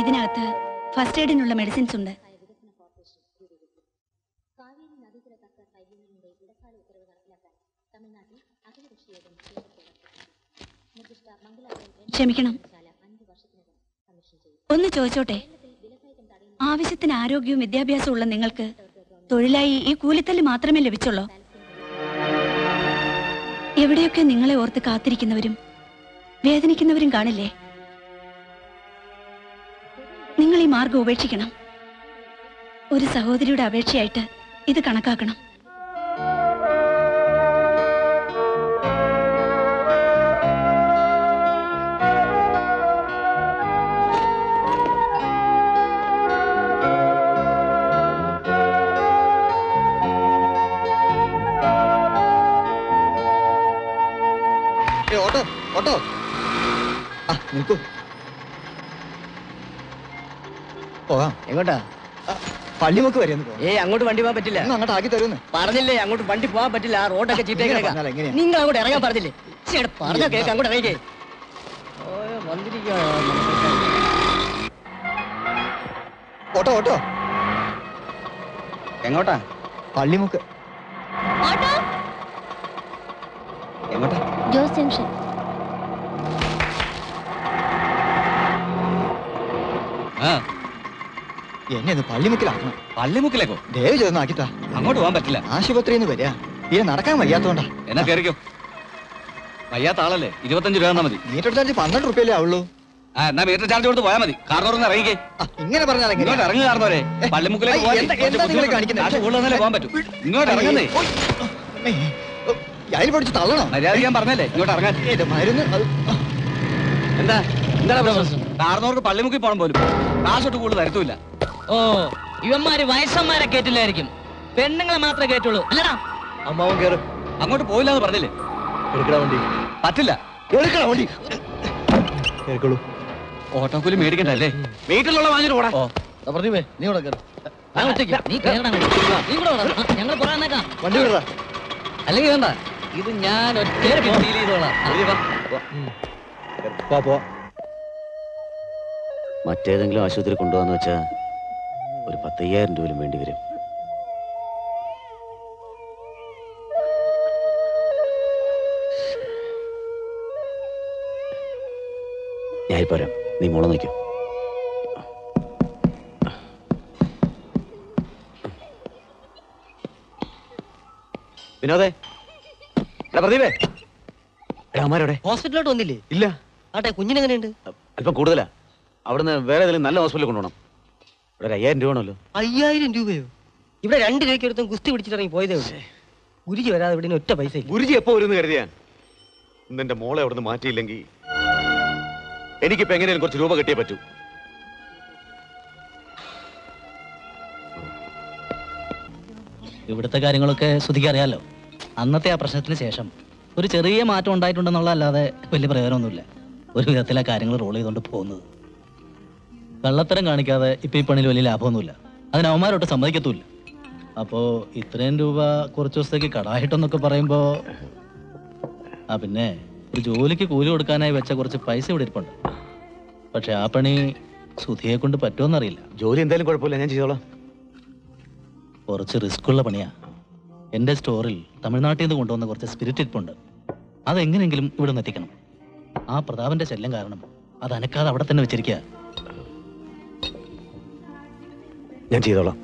ഇതിനകത്ത് ഫസ്റ്റ് എയ്ഡിനുള്ള മെഡിസിൻസ് ഉണ്ട്. ക്ഷമിക്കണം, ഒന്ന് ചോദിച്ചോട്ടെ, ആവശ്യത്തിന് ആരോഗ്യവും വിദ്യാഭ്യാസവും ഉള്ള നിങ്ങൾക്ക് തൊഴിലായി ഈ കൂലിത്തല്ല് മാത്രമേ ലഭിച്ചുള്ളൂ? എവിടെയൊക്കെ നിങ്ങളെ ഓർത്ത് കാത്തിരിക്കുന്നവരും വേദനിക്കുന്നവരും കാണില്ലേ? നിങ്ങൾ ഈ മാർഗം ഉപേക്ഷിക്കണം. ഒരു സഹോദരിയുടെ അപേക്ഷയായിട്ട് ഇത് കണക്കാക്കണം. പള്ളിമുക്ക് വരെ ഏ അങ്ങോട്ട് വണ്ടി പോകാൻ പറ്റില്ല. അങ്ങോട്ട് ആക്കി തരുന്നു പറഞ്ഞില്ലേ? അങ്ങോട്ട് വണ്ടി പോകാൻ പറ്റില്ല, ആ റോഡൊക്കെ ചീത്തേക്ക്. നിങ്ങൾ അങ്ങോട്ട് ഇറങ്ങാൻ പറഞ്ഞില്ലേ? പറഞ്ഞോ കേൾക്കാം, അങ്ങോട്ട് ഇറങ്ങിക്കേ. ഓട്ടോ ഓട്ടോ എങ്ങോട്ടാ? പള്ളിമുക്ക് എങ്ങോട്ടാ? ജോസ് ജംഗ്ഷൻ. എന്നെ ഒന്ന് പള്ളിമുക്കിലാക്കണം. പള്ളിമുക്കിലേക്കോ? ദയവ് ചെയ്തൊന്നും ആക്കിത്താ. അങ്ങോട്ട് പോകാൻ പറ്റില്ല, ആശുപത്രിയിൽ നിന്ന് വരിക. ഇത് നടക്കാൻ വയ്യാത്തോണ്ടാ. എന്നാ കയറിക്കോ. വയ്യാത്ത ആളല്ലേ? ഇരുപത്തഞ്ച് രൂപ തന്നാ മതി. മീറ്റർ ചാർജ് പന്ത്രണ്ട് റുപ്യല്ലേ ആവുള്ളൂ. ആ എന്നാ മീറ്റർ ചാർജ് കൊടുത്ത് പോയാൽ മതി. കാർന്നോറൊന്ന് ഇറങ്ങിക്കേ. ഇങ്ങനെ പറഞ്ഞാൽ ഇങ്ങോട്ട് ഇറങ്ങി കാർന്നോരെ. പള്ളിമുക്കിലേക്ക് പോകാൻ പറ്റും. ഇങ്ങോട്ട് ഇറങ്ങുന്നേ അയിൽ പഠിച്ച് തള്ളണോ? മര്യാദ പറഞ്ഞല്ലേ ഇങ്ങോട്ട് ഇറങ്ങാൻ. മരുന്ന് എന്താ എന്താ പ്രശ്നം? കാർന്നോർക്ക് പള്ളിമുക്കിൽ പോകണം പോലും കാശൊട്ട് കൂടുതൽ തരത്തൂല്ല. ഓ ഇവന്മാര് വയസ്സന്മാരെ കേട്ടില്ലായിരിക്കും, പെണ്ണുങ്ങളെ മാത്രമേ കേട്ടുള്ളൂ. അല്ലടാ അമ്മാവൻ കേറും. അങ്ങോട്ട് പോയില്ലാന്ന് പറഞ്ഞില്ലേ? എടുക്കണ വണ്ടി പറ്റില്ല. എടുക്കണ വണ്ടി കേൾക്കുള്ളൂ. ഓട്ടോക്കൂലി മേടിക്കണ്ടല്ലേ? വീട്ടിലുള്ള വാങ്ങിട്ട് ഓടാ. പറഞ്ഞേ നീ ഇവിടെ കയറും. ഞങ്ങൾ പറയാനേക്കാം. വണ്ടി വിടറ അല്ലെങ്കിൽ വേണ്ട, ഇത് ഞാൻ ഒറ്റ. മറ്റേതെങ്കിലും ആശുപത്രി കൊണ്ടുപോകാന്ന് വെച്ചാൽ ഒരു പത്തയ്യായിരം രൂപയിലും വേണ്ടി വരും. ഞാൻ പറയാം, നീ മോളെ നോക്കൂ. വിനോദേ പ്രദീപേ അമ്മരോടെ ഹോസ്പിറ്റലിലോട്ട് വന്നില്ലേ? ഇല്ല. ആട്ടെ കുഞ്ഞിനെങ്ങനെയുണ്ട്? അല്പം കൂടുതലാ. അവിടുന്ന് വേറെ ഏതെങ്കിലും നല്ല ഹോസ്പിറ്റലിൽ കൊണ്ടുപോകണം. ഇവിടെ ഒരു അയ്യായിരം രൂപയാണല്ലോ. അയ്യായിരം രൂപയോ? ഇവിടെ രണ്ട് രൂപയ്ക്ക് ഒരുത്തും ഗുസ്തി പിടിച്ചിട്ടിറങ്ങി പോയതേ. ഗുരുജി വരാതെ ഇവിടെ ഒറ്റ പൈസ. ഗുരുജി എപ്പോ വരുമെന്ന് കരുതിയാൻ ഇന്ന് എന്റെ മോളെ അവിടുന്ന് മാറ്റിയില്ലെങ്കിൽ എനിക്കിപ്പോ എങ്ങനെയാലും കുറച്ച് രൂപ കിട്ടിയേ പറ്റൂ. ഇവിടുത്തെ കാര്യങ്ങളൊക്കെ ശ്രദ്ധിക്കാറിയാലോ. അന്നത്തെ ആ പ്രശ്നത്തിന് ശേഷം ഒരു ചെറിയ മാറ്റം ഉണ്ടായിട്ടുണ്ടെന്നുള്ള അല്ലാതെ വലിയ പ്രയോജനമൊന്നുമില്ല. ഒരു വിധത്തിലാ കാര്യങ്ങൾ റോൾ ചെയ്തുകൊണ്ട് പോകുന്നത്. കള്ളത്തരം കാണിക്കാതെ ഇപ്പം ഈ പണിയിൽ വലിയ ലാഭമൊന്നുമില്ല. അതിന് അവന്മാരോട്ട് സമ്മതിക്കത്തുമില്ല. അപ്പോൾ ഇത്രയും രൂപ കുറച്ച് ദിവസത്തേക്ക് കടായിട്ടെന്നൊക്കെ പറയുമ്പോൾ ആ പിന്നെ ഒരു ജോലിക്ക് കൂലി കൊടുക്കാനായി വെച്ച കുറച്ച് പൈസ ഇവിടെ ഇരിപ്പുണ്ട്. പക്ഷെ ആ പണി സുധിയെ കൊണ്ട് പറ്റുമെന്നറിയില്ല. ജോലി എന്തായാലും കുഴപ്പമില്ല, ഞാൻ ചെയ്തോളാം. കുറച്ച് റിസ്ക്കുള്ള പണിയാ. എൻ്റെ സ്റ്റോറിൽ തമിഴ്നാട്ടിൽ നിന്ന് കൊണ്ടുവന്ന കുറച്ച് സ്പിരിറ്റ് ഇരിപ്പുണ്ട്. അതെങ്ങനെയെങ്കിലും ഇവിടെ നിന്ന് എത്തിക്കണം. ആ പ്രതാപൻ്റെ ശല്യം കാരണം അത് അനക്കാതെ അവിടെ തന്നെ വെച്ചിരിക്കുക. ഞാൻ ചെയ്തോളാം.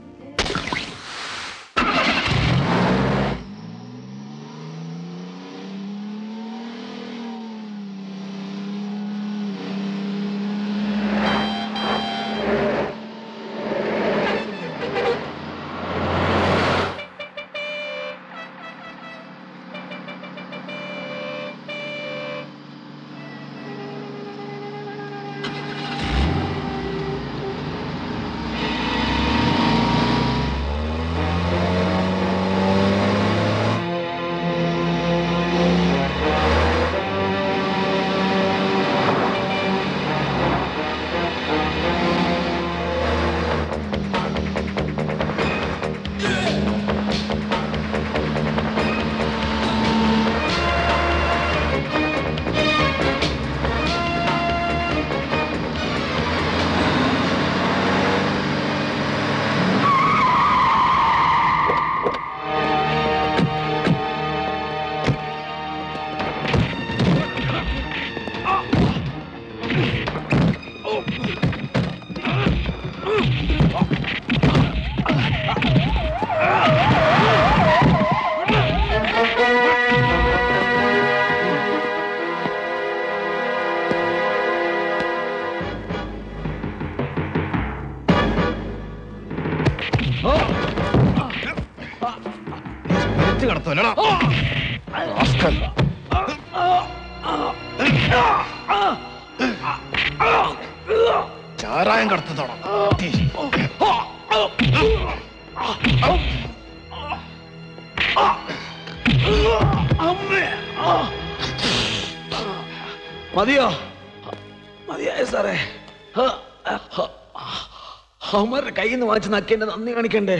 वाचि नंदी काे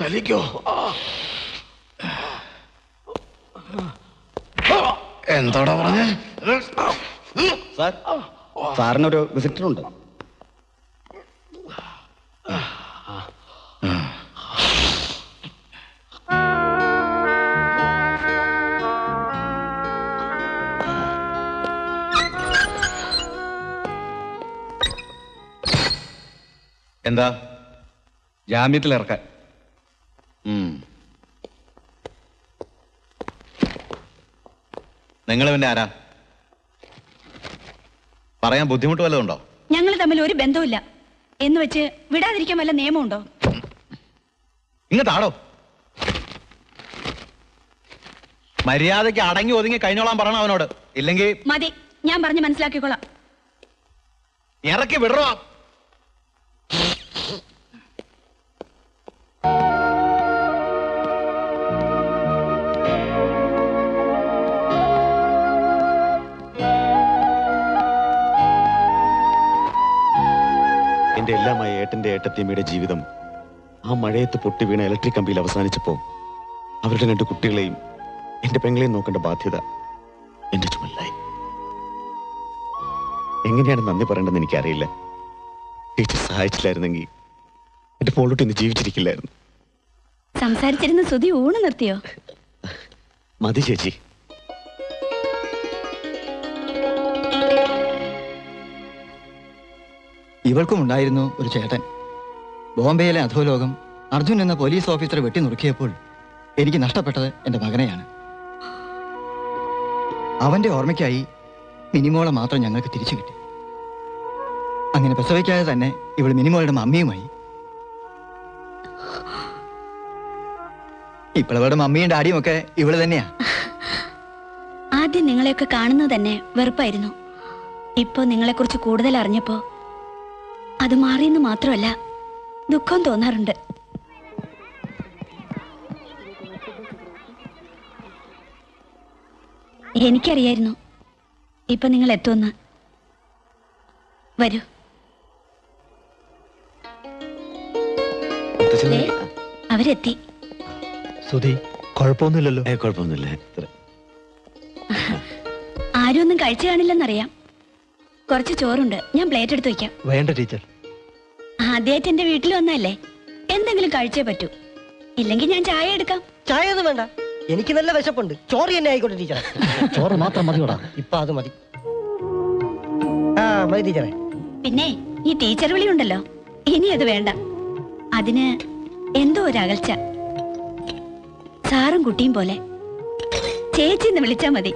तलिको एंता എന്താ ജാമ്യത്തിൽ ഇറക്കാൻ നിങ്ങൾ ഇവന്റെ ആരാ പറയാൻ ബുദ്ധിമുട്ട് വല്ലതും ഉണ്ടോ? ഞങ്ങൾ തമ്മിൽ ഒരു ബന്ധമില്ല എന്ന് വെച്ച് വിടാതിരിക്കാൻ വല്ല നിയമമുണ്ടോ? ഇങ്ങോട്ടാടോ, മര്യാദയ്ക്ക് അടങ്ങി ഒതുങ്ങി കഴിഞ്ഞോളാൻ പറയണം അവനോട്, ഇല്ലെങ്കിൽ മതി, ഞാൻ പറഞ്ഞു മനസ്സിലാക്കിക്കോളാം. ഇറക്കി വിടറോ? ഏട്ടന്റെ ഏട്ടത്തിയമ്മയുടെ ജീവിതം ആ മഴയത്ത് പൊട്ടി വീണ ഇലക്ട്രിക് കമ്പിയിൽ അവസാനിച്ചപ്പോ അവരുടെ രണ്ട് കുട്ടികളെയും എന്റെ പെങ്ങളെയും നോക്കേണ്ട ബാധ്യത എന്റെ ചുമലിലായി. എങ്ങനെയാണ് നന്ദി പറയേണ്ടതെന്ന് എനിക്കറിയില്ല. ടീച്ചർ സഹായിച്ചില്ലായിരുന്നെങ്കിൽ എന്റെ പോളോട്ട് ഇന്ന് ജീവിച്ചിരിക്കില്ലായിരുന്നു. സംസാരിച്ചിരുന്ന സുധി ഊണ് നിർത്തിയോ? മതി ചേച്ചി, ഇവൾക്കുമുണ്ടായിരുന്നു ഒരു ചേട്ടൻ. ബോംബെയിലെ അധോലോകം അർജുൻ എന്ന പോലീസ് ഓഫീസറെ വെട്ടി നുറുക്കിയപ്പോൾ എനിക്ക് നഷ്ടപ്പെട്ടത് എൻ്റെ മകനെയാണ്. അവൻ്റെ ഓർമ്മയ്ക്കായി മിനിമോളെ മാത്രം ഞങ്ങൾക്ക് തിരിച്ചു കിട്ടി. അങ്ങനെ പ്രസവിക്കാതെ തന്നെ ഇവൾ മിനിമോളുടെ മമ്മിയുമായി. ഇപ്പോഴവളുടെ മമ്മിയും ഡാഡിയുമൊക്കെ ഇവള് തന്നെയാ. ആദ്യം നിങ്ങളെയൊക്കെ കാണുന്നത് തന്നെ വെറുപ്പായിരുന്നു. ഇപ്പോൾ നിങ്ങളെക്കുറിച്ച് കൂടുതൽ അറിഞ്ഞപ്പോൾ അത് മാറിയെന്ന് മാത്രമല്ല ദുഃഖം തോന്നാറുണ്ട്. എനിക്കറിയായിരുന്നു ഇപ്പൊ നിങ്ങൾ എത്തുമെന്ന്. വരൂ. അവരെത്തി. സുധി, കുഴപ്പമൊന്നുമില്ലല്ലോ? കുഴപ്പമൊന്നുമില്ല. ആരും ഒന്നും കഴിച്ചു കാണില്ലെന്നറിയാം. കുറച്ച് ചോറുണ്ട്, ഞാൻ പ്ലേറ്റ് എടുത്ത് വെക്കാം. വേണ്ട ടീച്ചർ, ആദ്യമായിട്ട് എന്റെ വീട്ടിൽ വന്നല്ലേ, എന്തെങ്കിലും കഴിച്ചേ പറ്റൂ, ഇല്ലെങ്കിൽ ഞാൻ ചായ എടുക്കാം. ചായ ഒന്നും വേണ്ട, എനിക്ക് നല്ല വിശപ്പുണ്ട്. ചോറ് തന്നെ ആയിക്കോട്ടെ ടീച്ചർ. ചോറ് മാത്രം മതിയോടാ? ഇപ്പൊ അത് മതി. ആ മതി ടീച്ചറെ. പിന്നെ ഈ ടീച്ചർ വിളി ഉണ്ടല്ലോ, ഇനി അത് വേണ്ട. അതിന് എന്തോ ഒരു അകൽച്ച. സാറും കുട്ടിയും പോലെ ചേച്ചി എന്ന് വിളിച്ചാ മതി.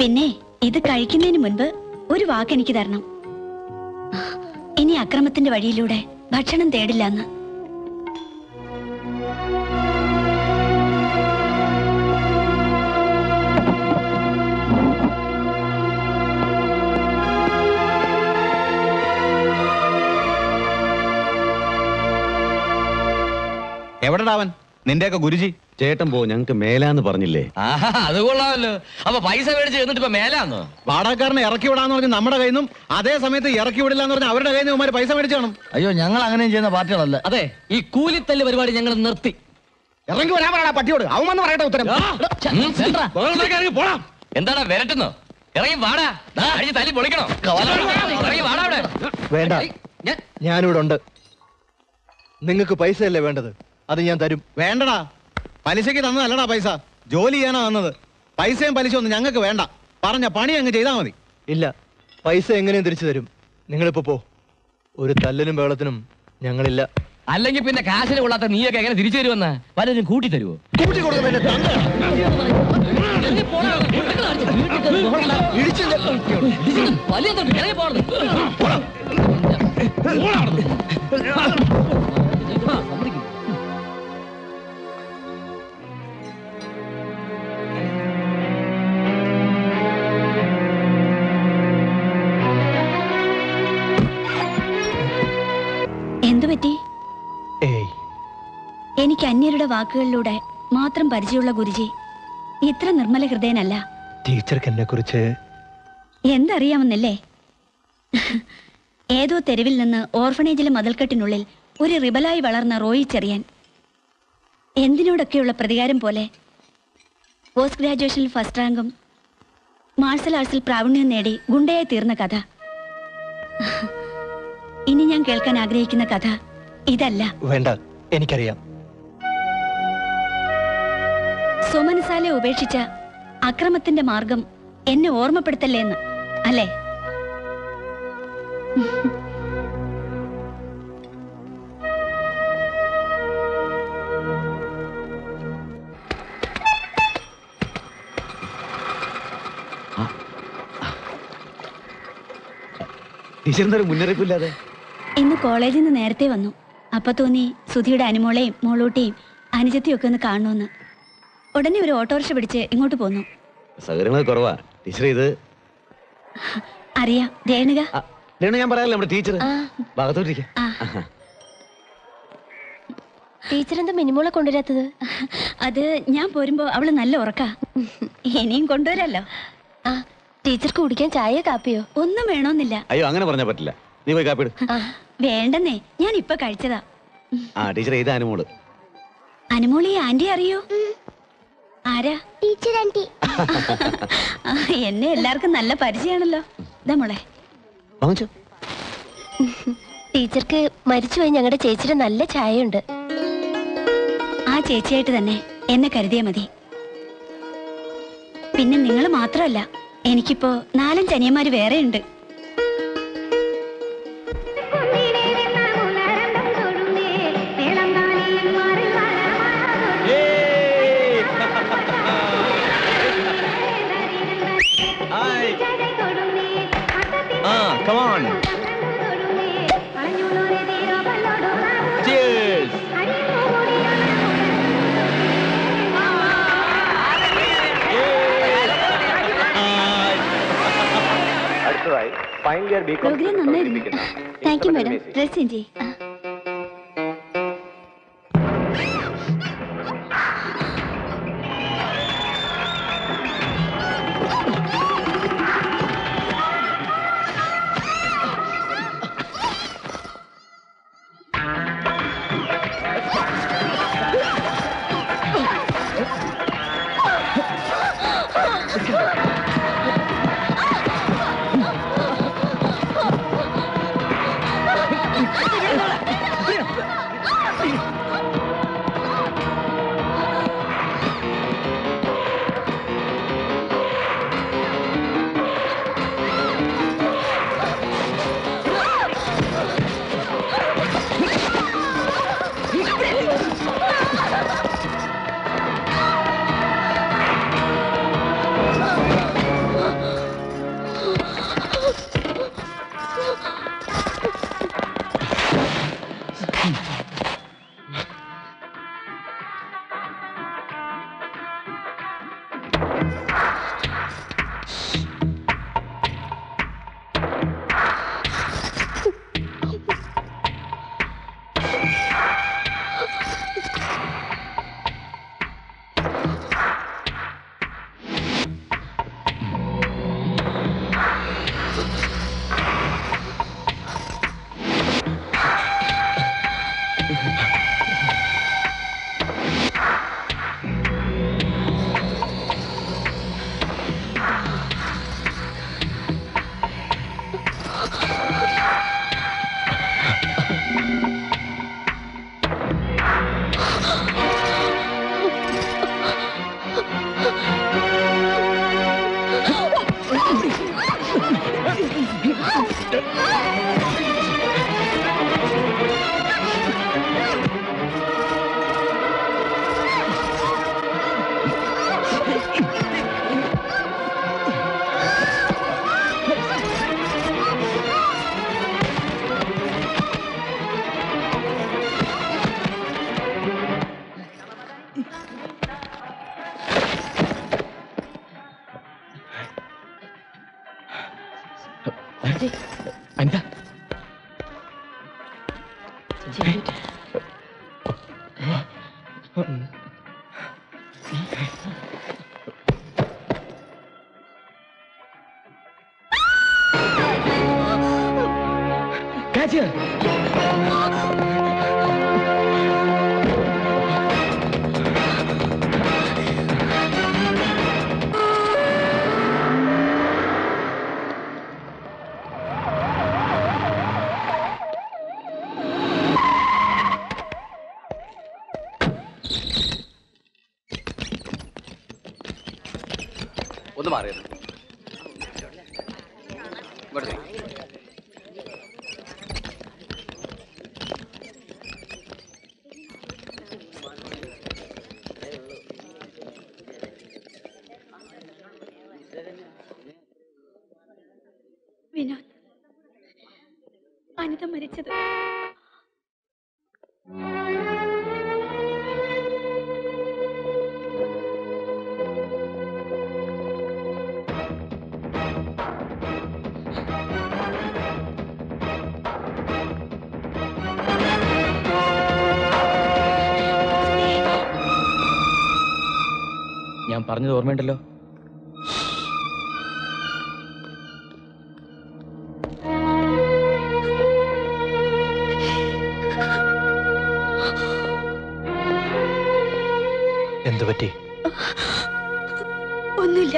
പിന്നെ ഇത് കഴിക്കുന്നതിന് മുൻപ് ഒരു വാക്ക് എനിക്ക് തരണം. ഇനി അക്രമത്തിന്റെ വഴിയിലൂടെ ഭക്ഷണം തേടില്ലെന്ന്. എവിടെടാവൻ നിന്റെയൊക്കെ ഗുരുജി? ചേട്ടൻ പോ, ഞങ്ങക്ക് മേലാന്ന് പറഞ്ഞില്ലേ? അത് കൊള്ളാമല്ലോ. അപ്പൊ പൈസ മേടിച്ച് എന്നിട്ട് ഇപ്പൊ മേലാന്നോ? വാടകക്കാരനെ ഇറക്കി വിടാന്ന് പറഞ്ഞ് നമ്മുടെ കയ്യിൽ നിന്നും, അതേ സമയത്ത് ഇറക്കി വിടില്ല എന്ന് പറഞ്ഞാൽ അവരുടെ കയ്യിൽ നിന്ന് പൈസ മേടിച്ചു കാണും. അയ്യോ, ഞങ്ങൾ അങ്ങനെയും ചെയ്യുന്ന പാർട്ടികളല്ല. അതെ, ഈ കൂലിത്തല്ല് പരിപാടി ഞങ്ങൾ നിർത്തി. ഇറങ്ങി വരാൻ പറയടാ പട്ടിയോട്. അവൻ വന്ന് പറയട്ടെ ഉത്തരം. എന്താടാ വരട്ടെന്നോ? ഇറങ്ങി വാടാ, തല്ലി പൊളിക്കണോ? വേണ്ട, ഞാനിവിടെ ഉണ്ട്. നിങ്ങൾക്ക് പൈസ അല്ലേ വേണ്ടത്? അത് ഞാൻ തരും. വേണ്ടടാ, പലിശക്ക് തന്നതല്ലടാ പൈസ, ജോലി ചെയ്യാനാ തന്നത്. പൈസയും പലിശ ഒന്നും ഞങ്ങൾക്ക് വേണ്ട. പറഞ്ഞ പണി അങ്ങ് ചെയ്താൽ മതി. ഇല്ല, പൈസ എങ്ങനെയും തിരിച്ചു തരും. നിങ്ങളിപ്പോ പോ, ഒരു തല്ലിനും ബഹളത്തിനും ഞങ്ങളില്ല. അല്ലെങ്കിൽ പിന്നെ കാശിന് കൊള്ളാത്ത നീയൊക്കെ എങ്ങനെ തിരിച്ചു തരുമെന്ന് പലരും കൂട്ടി തരുമോ? എന്തുപറ്റി? എനിക്ക് അന്യരുടെ വാക്കുകളിലൂടെ മാത്രം പരിചയമുള്ള ഗുരുജി ഇത്ര നിർമ്മല ഹൃദയനല്ല. ടീച്ചർക്ക് എന്നെ കുറിച്ച് എന്തറിയാമെന്നല്ലേ? ഏതോ തെരുവിൽ നിന്ന് ഓർഫനേജിലെ മതിൽക്കെട്ടിനുള്ളിൽ ഒരു റിബലായി വളർന്ന റോയി ചെറിയാൻ എന്തിനോടൊക്കെയുള്ള പ്രതികാരം പോലെ പോസ്റ്റ് ഗ്രാജുവേഷനിൽ ഫസ്റ്റ് റാങ്കും മാർഷൽ ആർട്സിൽ പ്രാവീണ്യം നേടി ഗുണ്ടയായി തീർന്ന കഥ. ഇനി ഞാൻ കേൾക്കാൻ ആഗ്രഹിക്കുന്ന കഥ ഇതല്ല. വേണ്ട, എനിക്കറിയാം. സോമനസാലെ ഉപേക്ഷിച്ച അക്രമത്തിന്റെ മാർഗം എന്നെ ഓർമ്മപ്പെടുത്തല്ലേ എന്ന് അല്ലേ? മുന്നറിയിപ്പില്ലാതെ ഇന്ന് കോളേജിൽ നിന്ന് നേരത്തെ വന്നു. അപ്പൊ തോന്നി സുധിയുടെ അനുമോളെയും മോളൂട്ടിയും അനുജത്തിയും ഒക്കെ ഒന്ന് കാണുമെന്ന്. ഉടനെ ഒരു ഓട്ടോറിക്ഷ പിടിച്ച് ഇങ്ങോട്ട് പോന്നു. സൗകര്യങ്ങൾ കുറവാ ടീച്ചർ. ഇത് അറിയാം രേണുക. രേണു ഞാൻ പറയാല്ലോ നമ്മുടെ ടീച്ചർ. ടീച്ചർ എന്താ മിനിമോളെ കൊണ്ടുവരാത്തത്? അത് ഞാൻ പോരുമ്പോ അവള് നല്ല ഉറക്കാ. ഇനിയും കൊണ്ടുവരല്ലോ. ആ ടീച്ചർക്ക് കുടിക്കാൻ ചായ കാപ്പിയോ ഒന്നും വേണമെന്നില്ല. അയ്യോ അങ്ങനെ പറഞ്ഞാ പറ്റില്ല. നീ പോയി കാപ്പി എടുക്ക്. വേണ്ടെന്നേ, ഞാൻ ഇപ്പൊ കഴിച്ചതാ. ആ ടീച്ചർ ഇത് അനുമോള്. അനുമോളി ആന്റി അറിയോ? ആരാ? Teacher aunty. എന്നെ എല്ലാവർക്കും നല്ല പരിചയമാണല്ലോ. മോളെ ടീച്ചർക്ക് മരിച്ചുപോയി ഞങ്ങളുടെ ചേച്ചിയുടെ നല്ല ചായയുണ്ട്. ആ ചേച്ചിയായിട്ട് തന്നെ എന്നെ കരുതിയാ മതി. പിന്നെ നിങ്ങൾ മാത്രമല്ല, എനിക്കിപ്പോ നാലഞ്ച് അനിയന്മാര് വേറെയുണ്ട്. പ്രോഗ്രാം നന്നായിരുന്നു. Thank you madam. Dress change ചെയ്യ്. ഓർമ്മയുണ്ടല്ലോ എന്തുപറ്റി? ഒന്നുമില്ല.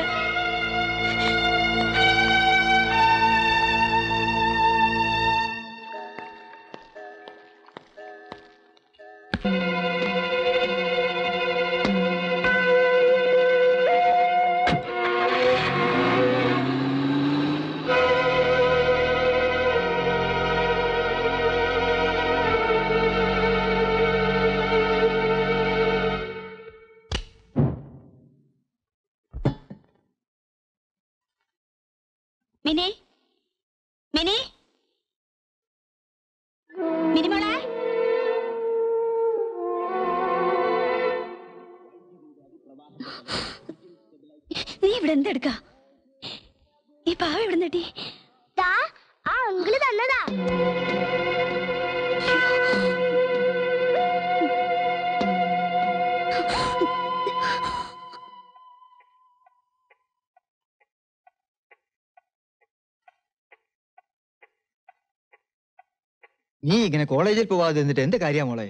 നീ ഇങ്ങനെ കോളേജിൽ പോവാതെ എന്നിട്ട് എന്ത് കാര്യാ മോളെ?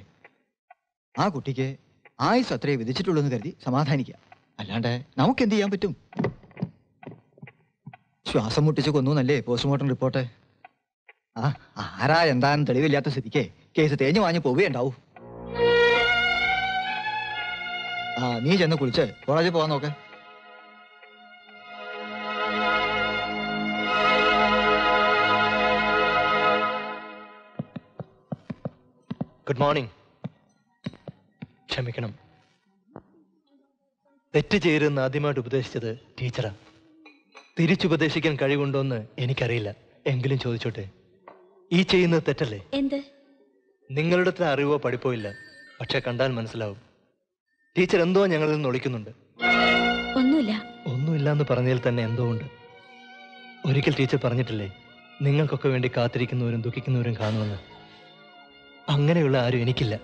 ആ കുട്ടിക്ക് ആയുസ് അത്രേ വിധിച്ചിട്ടുള്ളൂ എന്ന് കരുതി സമാധാനിക്കാം. അല്ലാണ്ട് നമുക്ക് എന്ത് ചെയ്യാൻ പറ്റും? ശ്വാസം മുട്ടിച്ച് കൊന്നൂന്നല്ലേ പോസ്റ്റ്മോർട്ടം റിപ്പോർട്ട്? ആ ആരാ എന്താണെന്ന് തെളിവില്ലാത്ത സ്ഥിതിക്ക് കേസ് തേഞ്ഞു വാഞ്ഞു പോവുകയുണ്ടാവൂ. ആ നീ ചെന്ന് കുളിച്ച് കോളേജിൽ പോവാൻ നോക്ക്. Good morning. ക്ഷമിക്കണം, തെറ്റ് ചെയ്യരുതെന്ന് ആദ്യമായിട്ട് ഉപദേശിച്ചത് ടീച്ചറാ. തിരിച്ചുപദേശിക്കാൻ കഴിവുണ്ടോന്ന് എനിക്കറിയില്ല, എങ്കിലും ചോദിച്ചോട്ടെ, ഈ ചെയ്യുന്നത് തെറ്റല്ലേ? എന്ത്? നിങ്ങളുടെ അത്ര അറിവോ പഠിപ്പോ ഇല്ല, പക്ഷെ കണ്ടാൽ മനസ്സിലാവും. ടീച്ചർ എന്തോ ഞങ്ങളിൽ നിന്ന് ഒളിക്കുന്നുണ്ട്. ഒന്നുമില്ല. ഒന്നുമില്ല എന്ന് പറഞ്ഞതിൽ തന്നെ എന്തോ ഉണ്ട്. ഒരിക്കൽ ടീച്ചർ പറഞ്ഞിട്ടില്ലേ, നിങ്ങൾക്കൊക്കെ വേണ്ടി കാത്തിരിക്കുന്നവരും ദുഃഖിക്കുന്നവരും കാണുമെന്ന്. അങ്ങനെയുള്ള ആരും എനിക്കില്ല.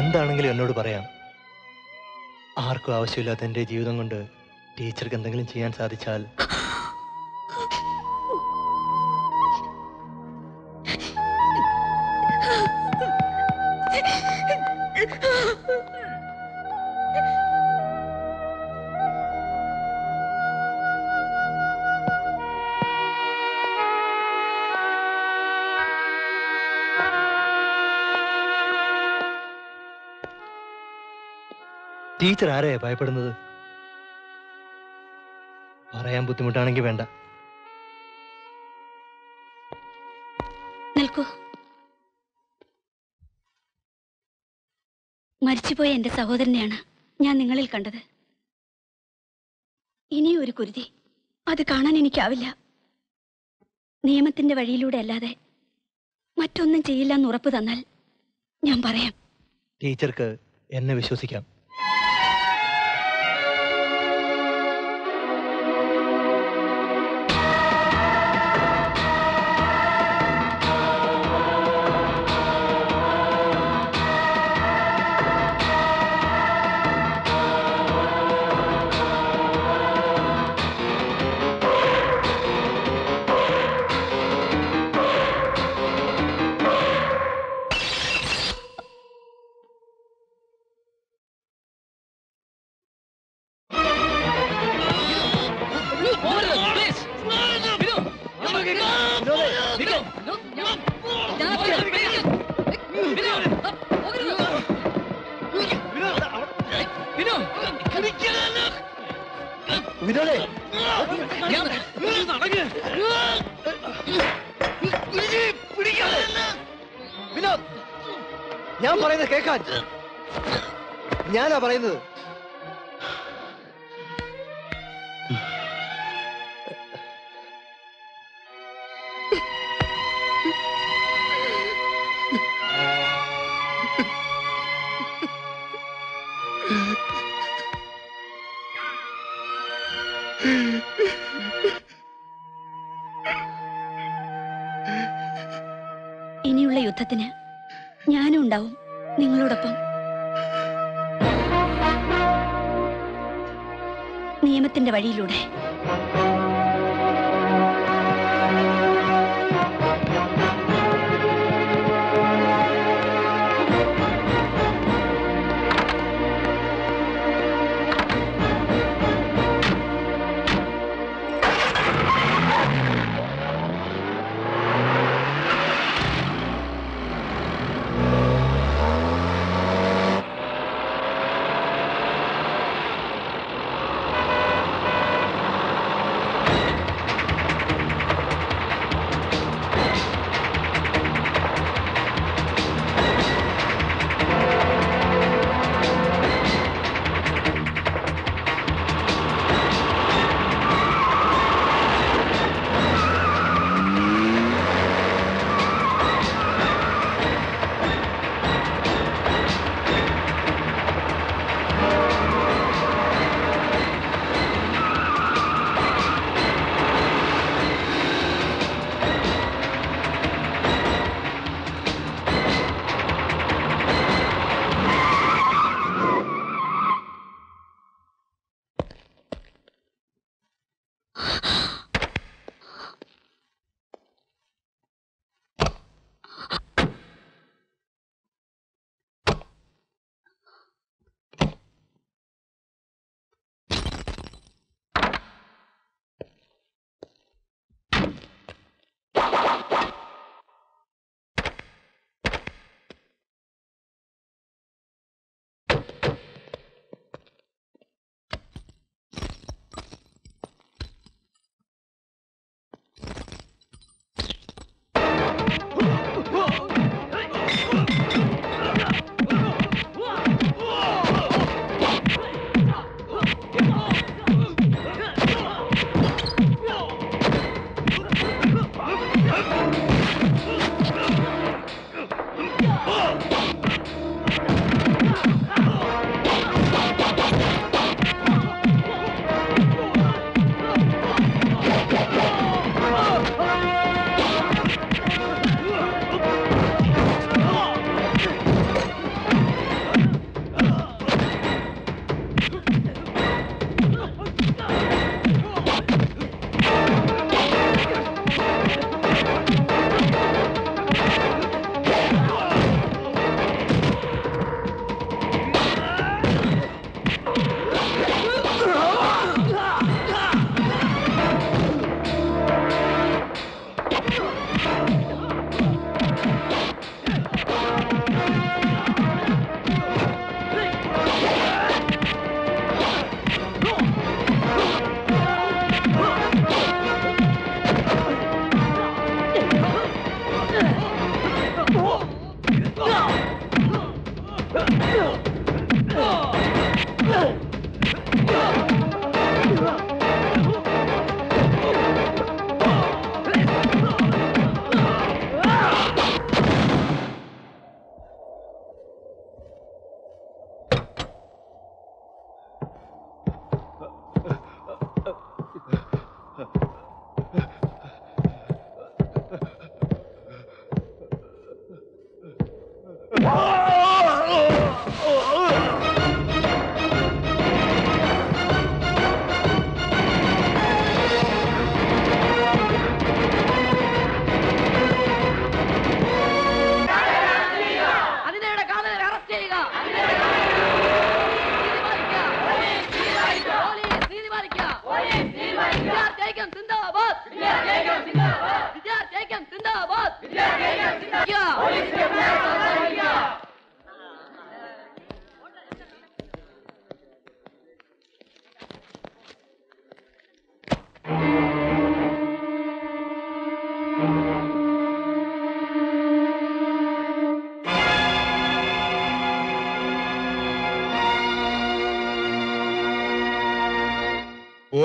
എന്താണെങ്കിലും എന്നോട് പറയാം. ആർക്കും ആവശ്യമില്ലാത്ത എൻ്റെ ജീവിതം കൊണ്ട് ടീച്ചർക്ക് എന്തെങ്കിലും ചെയ്യാൻ സാധിച്ചാൽ. ടീച്ചർ ആരെയാ ഭയപ്പെടുന്നത്? പറയാൻ ബുദ്ധിമുട്ടാണെങ്കിൽ വേണ്ട. നിൽക്കൂ. മരിച്ചുപോയ എന്റെ സഹോദരനെയാണ് ഞാൻ നിങ്ങളിൽ കണ്ടത്. ഇനിയും ഒരു കുരുതി, അത് കാണാൻ എനിക്കാവില്ല. നിയമത്തിന്റെ വഴിയിലൂടെ അല്ലാതെ മറ്റൊന്നും ചെയ്യില്ല എന്ന് ഉറപ്പ് തന്നാൽ ഞാൻ പറയാം. ടീച്ചർക്ക് എന്നെ വിശ്വസിക്കാം. ഞാനാ പറയുന്നത്. ഇനിയുള്ള യുദ്ധത്തിന് ഞാനും ഉണ്ടാവും നിങ്ങളോടൊപ്പം. നിയമത്തിന്റെ വഴിയിലൂടെ.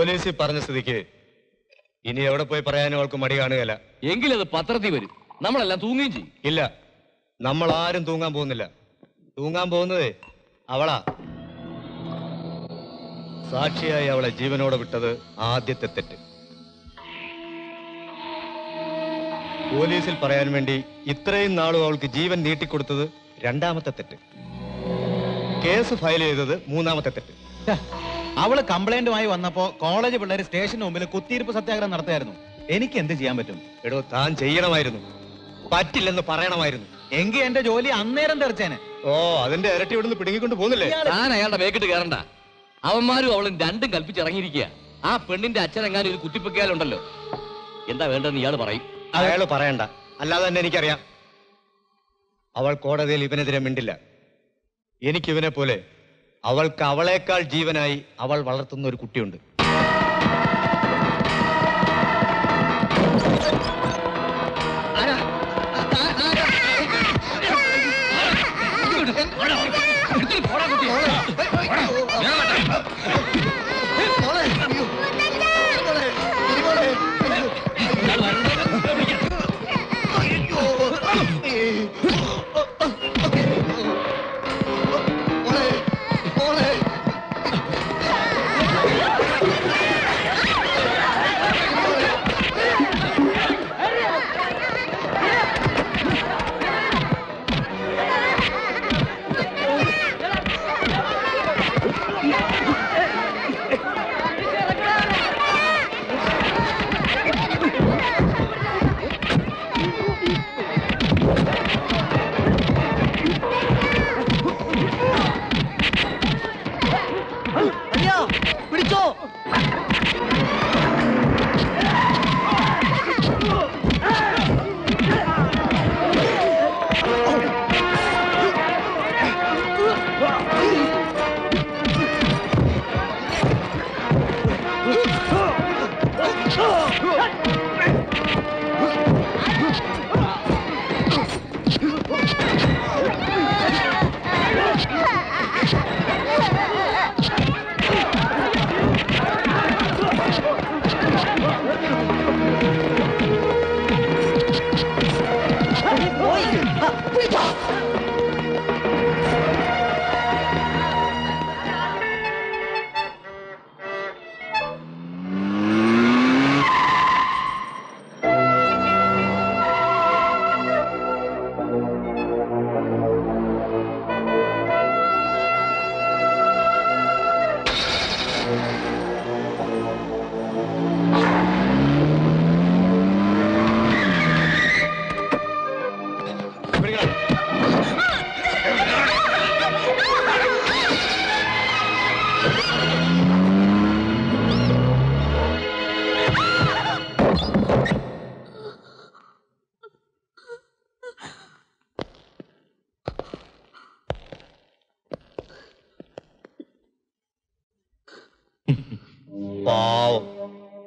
പോലീസ് പറഞ്ഞ സ്ഥിതിക്ക് ഇനി എവിടെ പോയി പറയാനും അവൾക്ക് മടി കാണുകയല്ല. എങ്കിലത് പത്രത്തിൽ വരും, നമ്മളെല്ലാം തൂങ്ങുകയും ചെയ്യും. ഇല്ല, നമ്മൾ ആരും തൂങ്ങാൻ പോകുന്നില്ല. തൂങ്ങാൻ പോകുന്നത് അവളാ. സാക്ഷിയായി അവളെ ജീവനോടെ വിട്ടത് ആദ്യത്തെ തെറ്റ്. പോലീസിൽ പറയാൻ വേണ്ടി ഇത്രയും നാളും അവൾക്ക് ജീവൻ നീട്ടിക്കൊടുത്തത് രണ്ടാമത്തെ തെറ്റ്. കേസ് ഫയൽ ചെയ്തത് മൂന്നാമത്തെ തെറ്റ്. അവള് കംപ്ലൈന്റുമായി വന്നപ്പോ കോളേജ് പിള്ളേർ സ്റ്റേഷന് മുമ്പിൽ കുത്തിയിരിപ്പ് സത്യാഗ്രഹം നടത്തുകയായിരുന്നു. എനിക്ക് എന്ത് ചെയ്യാൻ പറ്റും? എടോ, താൻ ചെയ്യണമായിരുന്നു, പറ്റില്ലെന്ന് പറയണമായിരുന്നു. എങ്കിൽ എന്റെ ജോലി അന്നേരം തെറിച്ചേനെ. ഓ, അതിന്റെ ഇരട്ടി ഇവിടുന്ന് പിടുങ്ങിക്കൊണ്ട് പോകുന്നില്ലേ? ഞാൻ അയാളുടെ വേക്കിട്ട് കയറണ്ട. അവന്മാരും അവളും രണ്ടും കൽപ്പിച്ചിറങ്ങിയിരിക്കുക. ആ പെണ്ണിന്റെ അച്ഛനെങ്ങാനും ഒരു കുത്തിപ്പൊക്കിയാലുണ്ടല്ലോ, എന്താ വേണ്ടെന്ന് ഇയാൾ പറയും. അയാള് പറയണ്ട, അല്ലാതെ തന്നെ എനിക്കറിയാം. അവൾ കോടതിയിൽ ഇവനെതിരെ മിണ്ടില്ല. എനിക്കിവനെ പോലെ അവൾക്ക് അവളേക്കാൾ ജീവനായി അവൾ വളർത്തുന്ന ഒരു കുട്ടിയുണ്ട്.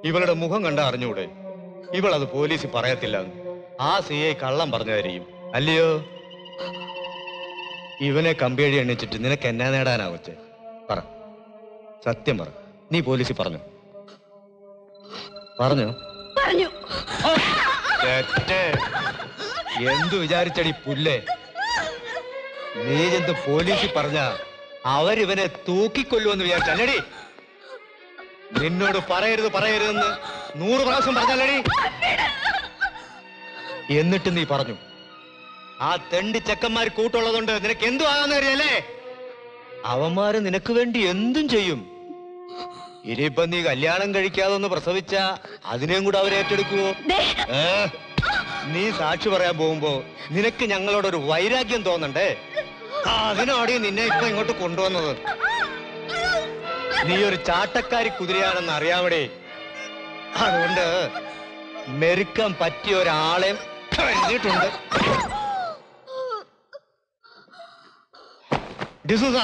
ഇവളുടെ മുഖം കണ്ട അറിഞ്ഞൂടെ ഇവൾ അത് പോലീസിൽ പറയത്തില്ല. ആ സി ഐ കള്ളം പറഞ്ഞായിരിക്കും, അല്ലയോ? ഇവനെ കമ്പേഴി എണ്ണിച്ചിട്ട് നിനക്ക് എന്നാ നേടാനാവച്ചേ? പറ, സത്യം പറ. നീ പോലീസിൽ പറഞ്ഞു പറഞ്ഞു പറഞ്ഞു എന്തു വിചാരിച്ചടി പുല്ലേ? നീ എന്ത് പോലീസിൽ പറഞ്ഞ അവരിവനെ തൂക്കിക്കൊല്ലുമെന്ന് വിചാരിച്ചല്ലടി. നിന്നോട് പറയരുത് പറയരുതെന്ന് നൂറ് പ്രാവശ്യം പറഞ്ഞല്ലടി. എന്നിട്ട് നീ പറഞ്ഞു. ആ തെണ്ടി ചെക്കന്മാർ കൂട്ടുള്ളതുണ്ട് നിനക്ക് എന്തു ആകാന്ന് കരുതല്ലേ? അവന്മാര് നിനക്ക് വേണ്ടി എന്തും ചെയ്യും. ഇനിയിപ്പൊ നീ കല്യാണം കഴിക്കാതെ ഒന്ന് പ്രസവിച്ച അതിനെയും കൂടെ അവരേറ്റെടുക്കുവോ? നീ സാക്ഷി പറയാൻ പോകുമ്പോ നിനക്ക് ഞങ്ങളോടൊരു വൈരാഗ്യം തോന്നണ്ടേ? അതിനോട് നിന്നെ ഇപ്പൊ ഇങ്ങോട്ട് കൊണ്ടുവന്നത്. നീ ഒരു ചാട്ടക്കാരി കുതിരയാണെന്ന് അറിയാമടേ. അതുകൊണ്ട് മെരുക്കാൻ പറ്റിയ ഒരാളെ കഴിഞ്ഞിട്ടുണ്ട്. ഡിസൂസ,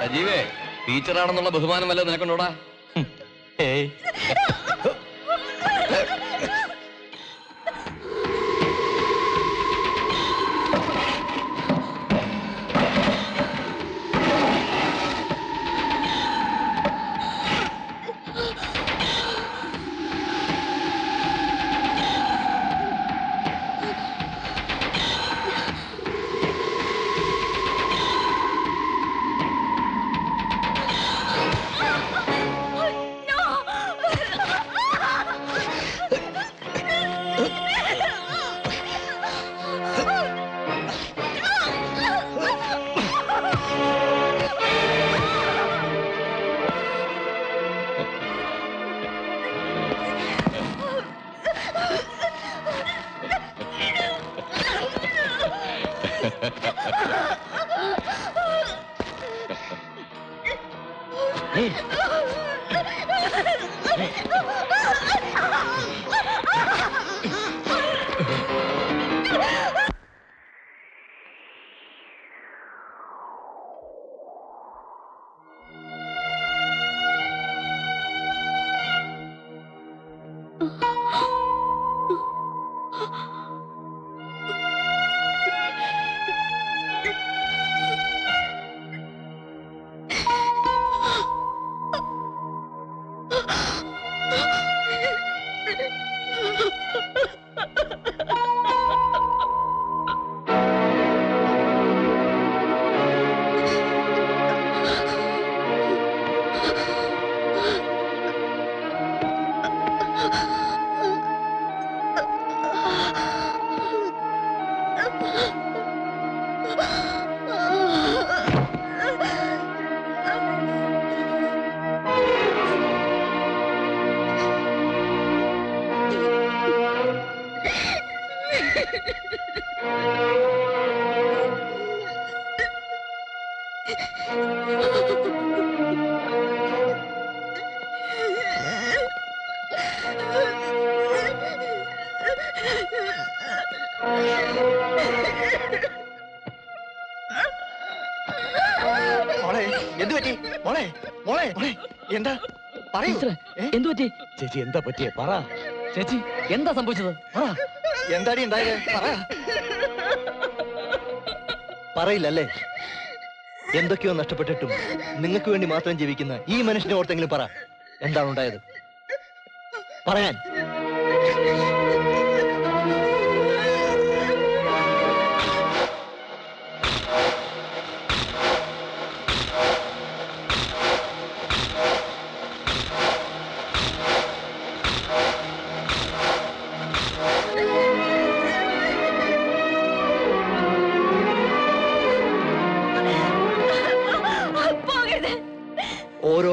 സജീവേ, ടീച്ചറാണെന്നുള്ള ബഹുമാനം വല്ലതും നിനക്കൊണ്ടോടാ? ഏയ് ചേച്ചി എന്താ പറ്റിയേ? പറ ചേച്ചി, എന്താ സംഭവിച്ചത്? എന്താടി ഉണ്ടായത്? പറ. പറയില്ലല്ലേ? എന്തൊക്കെയോ നഷ്ടപ്പെട്ടിട്ടും നിങ്ങൾക്ക് വേണ്ടി മാത്രം ജീവിക്കുന്ന ഈ മനുഷ്യനെ ഓർത്തെങ്കിലും പറ, എന്താണ് ഉണ്ടായത്? പറയാൻ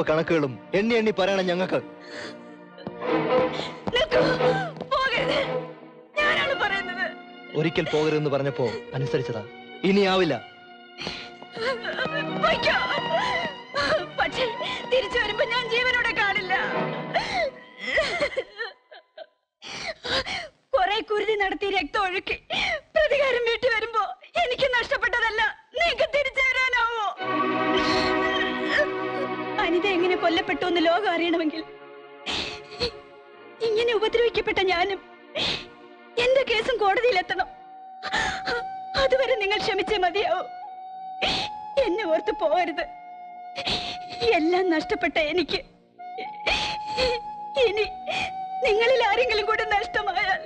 കണക്കുകളും എണ്ണി എണ്ണി പറയണം ഞങ്ങൾക്ക്. ഒരിക്കൽ പോകരുതെന്ന് പറഞ്ഞപ്പോ അനുസരിച്ചതാ, ഇനി ആവില്ല. പക്ഷേ തിരിച്ചു വരുമ്പോ ഞാൻ ജീവനോടെ കാണില്ല. കൊറേ കുരുതി നടത്തി രക്തം ഒഴുക്കി പ്രതികാരം വീട്ടി വരുമ്പോ എനിക്ക് നഷ്ടപ്പെട്ടതല്ല നീക്ക് തിരിച്ചു വരാനാവോ? അനിത എങ്ങനെ കൊല്ലപ്പെട്ടു എന്ന് ലോകം അറിയണമെങ്കിൽ ഇങ്ങനെ ഉപദ്രവിക്കപ്പെട്ട ഞാനും എന്റെ കേസും കോടതിയിലെത്തണം. അതുവരെ നിങ്ങൾ ക്ഷമിച്ചേ മതിയാവൂ. എന്നെ ഓർത്ത് പോകരുത്. എല്ലാം നഷ്ടപ്പെട്ട എനിക്ക് ഇനി നിങ്ങളിൽ ആരെങ്കിലും കൂടെ നഷ്ടമായാൽ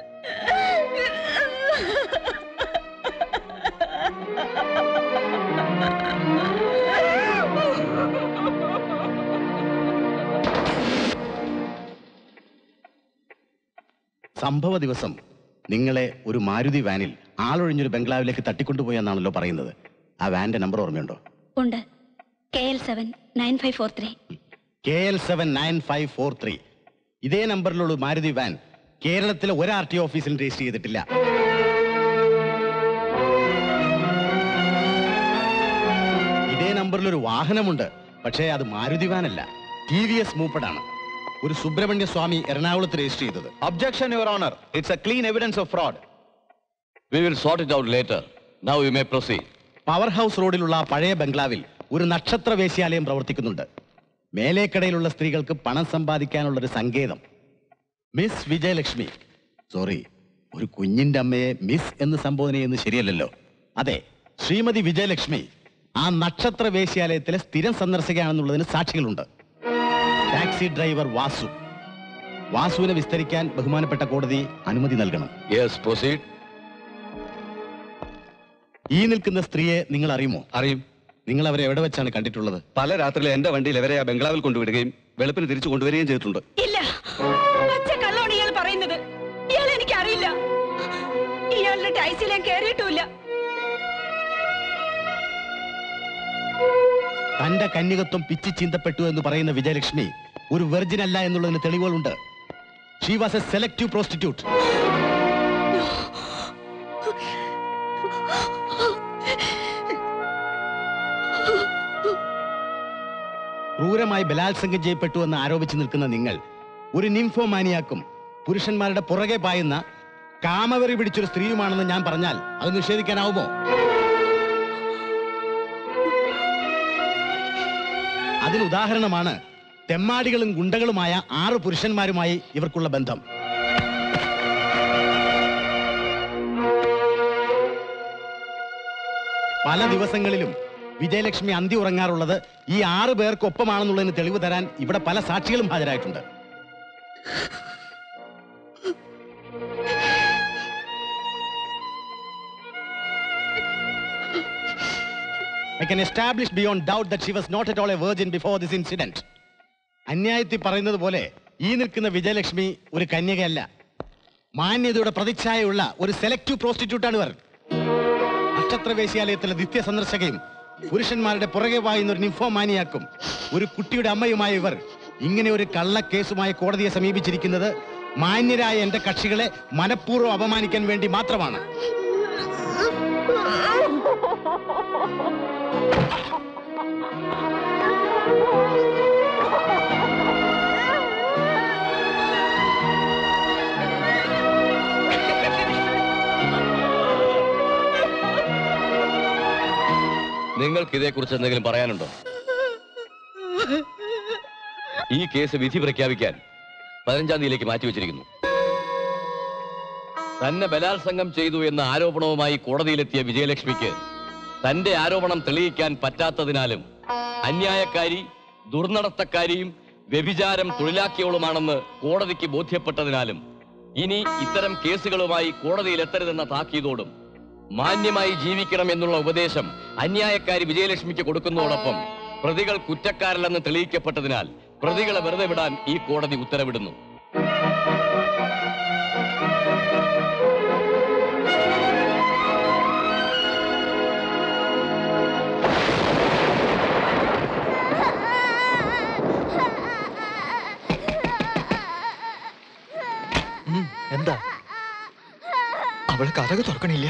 സംഭവ ദിവസം നിങ്ങളെ ഒരു മാരുതി വാനിൽ ആളൊഴിഞ്ഞൊരു ബംഗ്ലാവിലേക്ക് തട്ടിക്കൊണ്ടുപോയെന്നാണല്ലോ പറയുന്നത്. ആ വാന്റെ നമ്പർ ഓർമ്മയുണ്ടോ? ഉണ്ട്. K L seven nine five four three. ഇതേ നമ്പറിലുള്ള മാരുതി വാൻ കേരളത്തിലെ ഒരു ആർ ടി ഓഫീസിൽ രജിസ്റ്റർ ചെയ്തിട്ടില്ല. ഇതേ നമ്പറിലൊരു വാഹനമുണ്ട്, പക്ഷേ അത് മാരുതി വാനല്ല, ടി വി എസ് മൂപ്പടാണ്. ഒരു സുബ്രഹ്മണ്യ സ്വാമി എറണാകുളത്ത് രജിസ്റ്റർ ചെയ്തത്. Objection, Your Honor. It's a clean evidence of fraud. We will sort it out later. Now you may proceed. Power house റോഡിലുള്ള പഴയ ബംഗ്ലാവിൽ ഒരു നക്ഷത്ര വേശ്യാലയം പ്രവർത്തിക്കുന്നുണ്ട്. മേലേക്കടയിലുള്ള സ്ത്രീകൾക്ക് പണം സമ്പാദിക്കാനുള്ള ഒരു സങ്കേതം. മിസ് വിജയലക്ഷ്മി, സോറി, ഒരു കുഞ്ഞിന്റെ അമ്മയെ മിസ് എന്ന് സംബോധന ചെയ്യുന്നത് ശരിയല്ലല്ലോ. അതെ, ശ്രീമതി വിജയലക്ഷ്മി ആ നക്ഷത്ര വേശ്യാലയത്തിലെ സ്ഥിരം സന്ദർശകയാണെന്നുള്ളതിന് സാക്ഷികളുണ്ട്. Taxi driver Vasu. വാസുവിനെ വിസ്തരിക്കാൻ ബഹുമാനപ്പെട്ട കോടതി അനുമതി നൽകണം. Yes, proceed. ഈ നിൽക്കുന്ന സ്ത്രീയെ നിങ്ങൾ അറിയുമോ? അറിയും. നിങ്ങൾ അവരെ എവിടെ വെച്ചാണ് കണ്ടിട്ടുള്ളത്? പല രാത്രിയിലും എന്റെ വണ്ടിയിൽ അവരെ ആ ബംഗ്ലാവിൽ കൊണ്ടുവിടുകയും വെളുപ്പിന് തിരിച്ചു കൊണ്ടുവരികയും ചെയ്തിട്ടുണ്ട്. ഇല്ല, പച്ച കള്ളാണ് ഇയാൾ പറയുന്നത്. ഇയാൾ എനിക്കറിയില്ല. ഇയാളുടെ ടൈസിൽ ഞാൻ കേറിയിട്ടില്ല. തന്റെ കന്യകത്വം പിച്ചു ചീന്തപ്പെട്ടു എന്ന് പറയുന്ന വിജയലക്ഷ്മി ഒരു വെർജിൻ അല്ല എന്നുള്ളതിന് തെളിവുകളുണ്ട്. She was a selective prostitute. ക്രൂരമായി ബലാത്സംഗം ചെയ്യപ്പെട്ടു എന്ന് ആരോപിച്ചു നിൽക്കുന്ന നിങ്ങൾ ഒരു നിംഫോമാനിയാക്കും പുരുഷന്മാരുടെ പുറകെ പായുന്ന കാമവെറി പിടിച്ചൊരു സ്ത്രീയുമാണെന്ന് ഞാൻ പറഞ്ഞാൽ അത് നിഷേധിക്കാനാവുമോ? അതിന് ഉദാഹരണമാണ് തെമ്മാടികളും ഗുണ്ടകളുമായ ആറ് പുരുഷന്മാരുമായി ഇവർക്കുള്ള ബന്ധം. പല ദിവസങ്ങളിലും വിജയലക്ഷ്മി അന്തി ഉറങ്ങാറുള്ളത് ഈ ആറ് പേർക്കൊപ്പമാണെന്നുള്ളതിന് തെളിവ് തരാൻ ഇവിടെ പല സാക്ഷികളും ഹാജരായിട്ടുണ്ട്. I can establish beyond doubt that she was not at all a virgin before this incident. അന്യായത്തിൽ പറയുന്നത് പോലെ ഈ നിൽക്കുന്ന വിജയലക്ഷ്മി ഒരു കന്യകയല്ല. മാന്യതയുടെ പ്രതിച്ഛായയുള്ള ഒരു സെലക്റ്റീവ് പ്രോസ്റ്റിറ്റ്യൂട്ടാണ് ഇവർ. നക്ഷത്രവേശ്യാലയത്തിലെ നിത്യ സന്ദർശകയും പുരുഷന്മാരുടെ പുറകെ വായുന്ന ഒരു നിംഫോമാനിയാക്കും ഒരു കുട്ടിയുടെ അമ്മയുമായ ഇവർ ഇങ്ങനെ ഒരു കള്ളക്കേസുമായി കോടതിയെ സമീപിച്ചിരിക്കുന്നത് മാന്യരായ എന്റെ കക്ഷികളെ മനഃപൂർവ്വം അപമാനിക്കാൻ വേണ്ടി മാത്രമാണ്. നിങ്ങൾക്ക് ഇതേക്കുറിച്ച് എന്തെങ്കിലും പറയാനുണ്ടോ? ഈ കേസ് വിധി പ്രഖ്യാപിക്കാൻ പതിനഞ്ചാം തീയതിയിലേക്ക് മാറ്റിവെച്ചിരിക്കുന്നു. തന്നെ ബലാത്സംഗം ചെയ്തു എന്ന ആരോപണവുമായി കോടതിയിലെത്തിയ വിജയലക്ഷ്മിക്ക് തന്റെ ആരോപണം തെളിയിക്കാൻ പറ്റാത്തതിനാലും അന്യായക്കാരി, ദുർനടത്തക്കാരിയും വ്യഭിചാരം തൊഴിലാക്കിയവളുമാണെന്ന് കോടതിക്ക് ബോധ്യപ്പെട്ടതിനാലും ഇനി ഇത്തരം കേസുകളുമായി കോടതിയിലെത്തരുതെന്ന താക്കീതോടും മാന്യമായി ജീവിക്കണം എന്നുള്ള ഉപദേശം അന്യായക്കാരി വിജയലക്ഷ്മിക്ക് കൊടുക്കുന്നതോടൊപ്പം പ്രതികൾ കുറ്റക്കാരല്ലെന്ന് തെളിയിക്കപ്പെട്ടതിനാൽ പ്രതികളെ വെറുതെ വിടാൻ ഈ കോടതി ഉത്തരവിടുന്നു. എന്താ അവൾ കഥക തുറക്കണില്ല?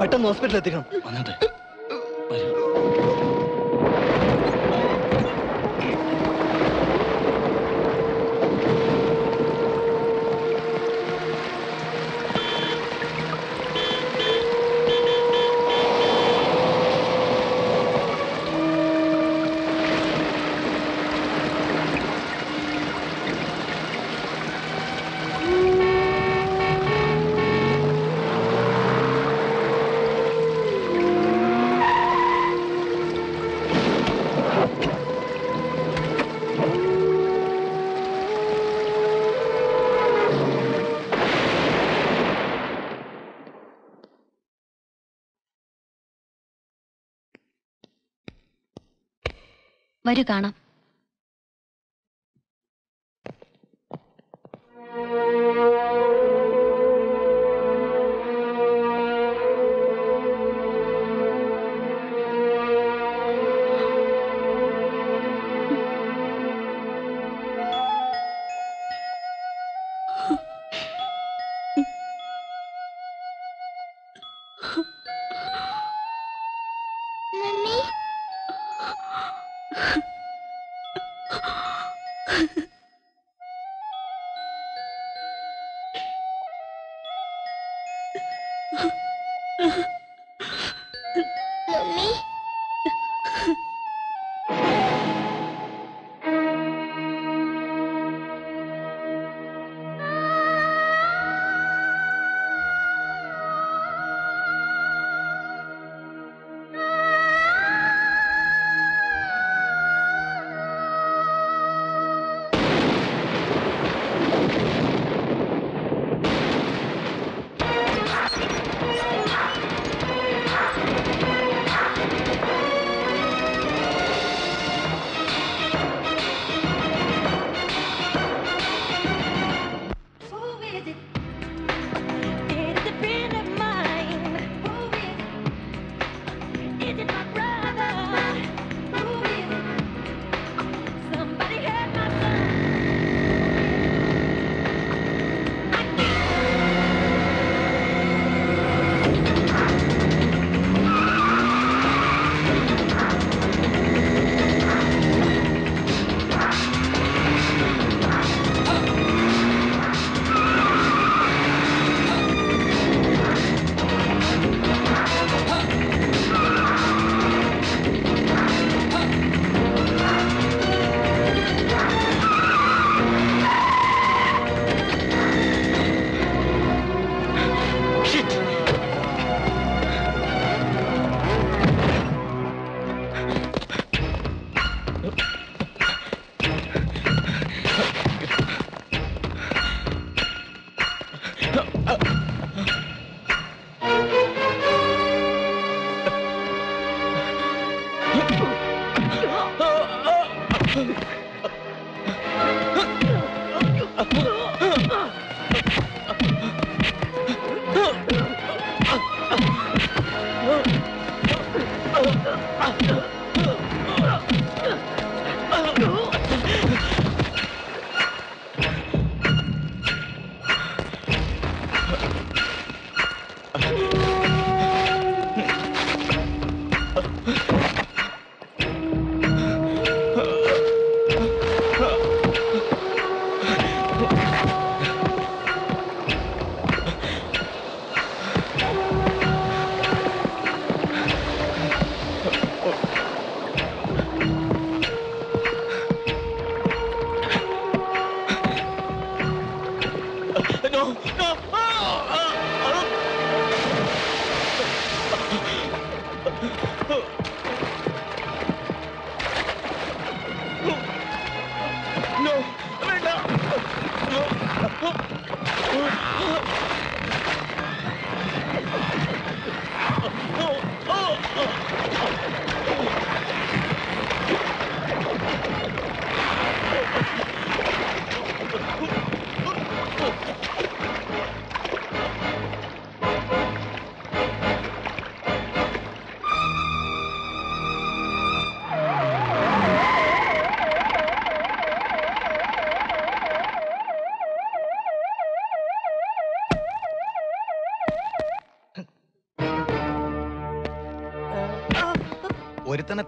പെട്ടെന്ന് ഹോസ്പിറ്റലിൽ എത്തിക്കണം. വരൂ, കാണാം.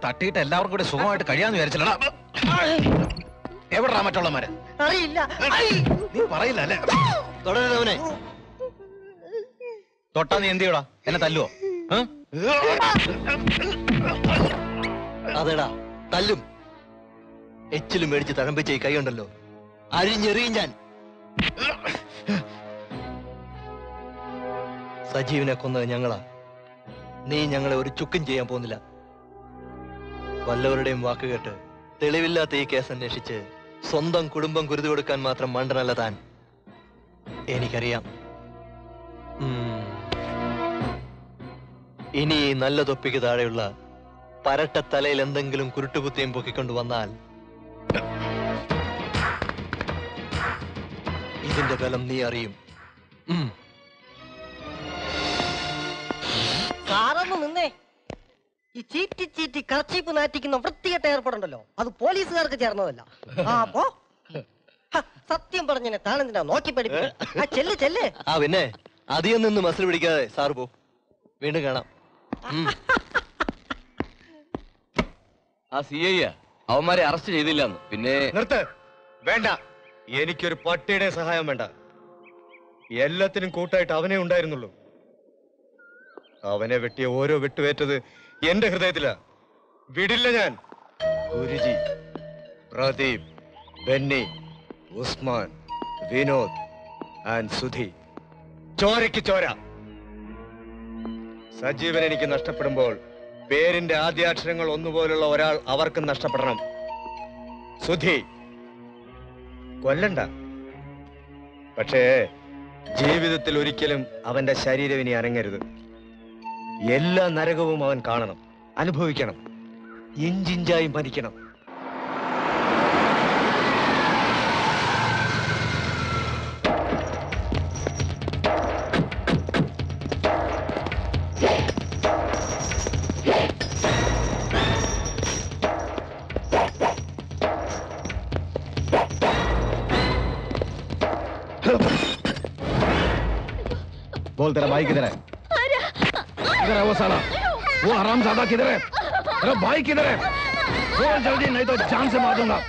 तटीट एल्लावर्क्कुम सुखमायिट्ट कळियान विचारिच्चल्लडा एवडा मट्टुल्लवन्मार अरियिल्ल नी परयिल्ल अल्ले तोडरुवने तोट्टा नी एंदियोडा एन्ने तल्लुवो अदेडा तल्लुम एच्चिल मेडिच्च तळंपिच्च ई कई उंडल्लो अरिञ्ञेरियु ഞാൻ സജീവനെ കൊന്നത് ഞങ്ങളാ നീ ഞങ്ങളെ ഒരു ചുക്കും ചെയ്യാൻ പോകുന്നില്ല വല്ലവരുടെയും വാക്ക് കേട്ട് തെളിവില്ലാത്ത ഈ കേസ് അന്വേഷിച്ച് സ്വന്തം കുടുംബം കുരുതി കൊടുക്കാൻ മാത്രം മണ്ടനല്ല താൻ. എനിക്കറിയാം. ഇനി നല്ല തൊപ്പിക്ക് താഴെയുള്ള പരട്ട തലയിൽ എന്തെങ്കിലും കുരുട്ടുകുത്തിയും പൊക്കിക്കൊണ്ട് വന്നാൽ ഇതിന്റെ ബലം നീ അറിയും. കാരണ നിന്നെ चीटी चीटी कलचीप नाटिक वृत्ति ऐर्पड़ो अब चेरल സത്യം പറഞ്ഞ താനെന്തിനാ നോക്കി പഠിപ്പിക്കുക? പിന്നെ അധികം നിന്ന് മസിൽ പിടിക്കാതെ സാർ പോ, വീണ്ടും കാണാം. ആ സി ഐ അവന്മാരെ അറസ്റ്റ് ചെയ്തില്ലെന്ന്. പിന്നെ നിർത്ത്, വേണ്ട, എനിക്കൊരു പട്ടിയുടെ സഹായം വേണ്ട. എല്ലാത്തിനും കൂട്ടായിട്ട് അവനെ ഉണ്ടായിരുന്നുള്ളൂ. അവനെ വെട്ടിയ ഓരോ വെട്ടുവേറ്റത് എന്റെ ഹൃദയത്തിലാ. വിടില്ല ഞാൻ. ഗുരുജി, പ്രദീപ്, ബെന്നി, ഉസ്മാൻ, വിനോദ് ആൻഡ് സുധി, ചോരയ്ക്ക് ചോര. സജീവൻ എനിക്ക് നഷ്ടപ്പെടുമ്പോൾ പേരിന്റെ ആദ്യാക്ഷരങ്ങൾ ഒന്നുപോലുള്ള ഒരാൾ അവർക്ക് നഷ്ടപ്പെടണം. സുധി കൊല്ലണ്ട, പക്ഷേ ജീവിതത്തിൽ ഒരിക്കലും അവന്റെ ശരീരവിനി അനങ്ങരുത്. എല്ലാ നരകവും അവൻ കാണണം, അനുഭവിക്കണം, ഇഞ്ചിഞ്ചായി മരിക്കണം. बोल तेरा भाई किधर है? किधर है वो साला? वो हरामजादा किधर है? तेरा भाई किधर है? बोल जल्दी, नहीं तो जान से मार दूंगा।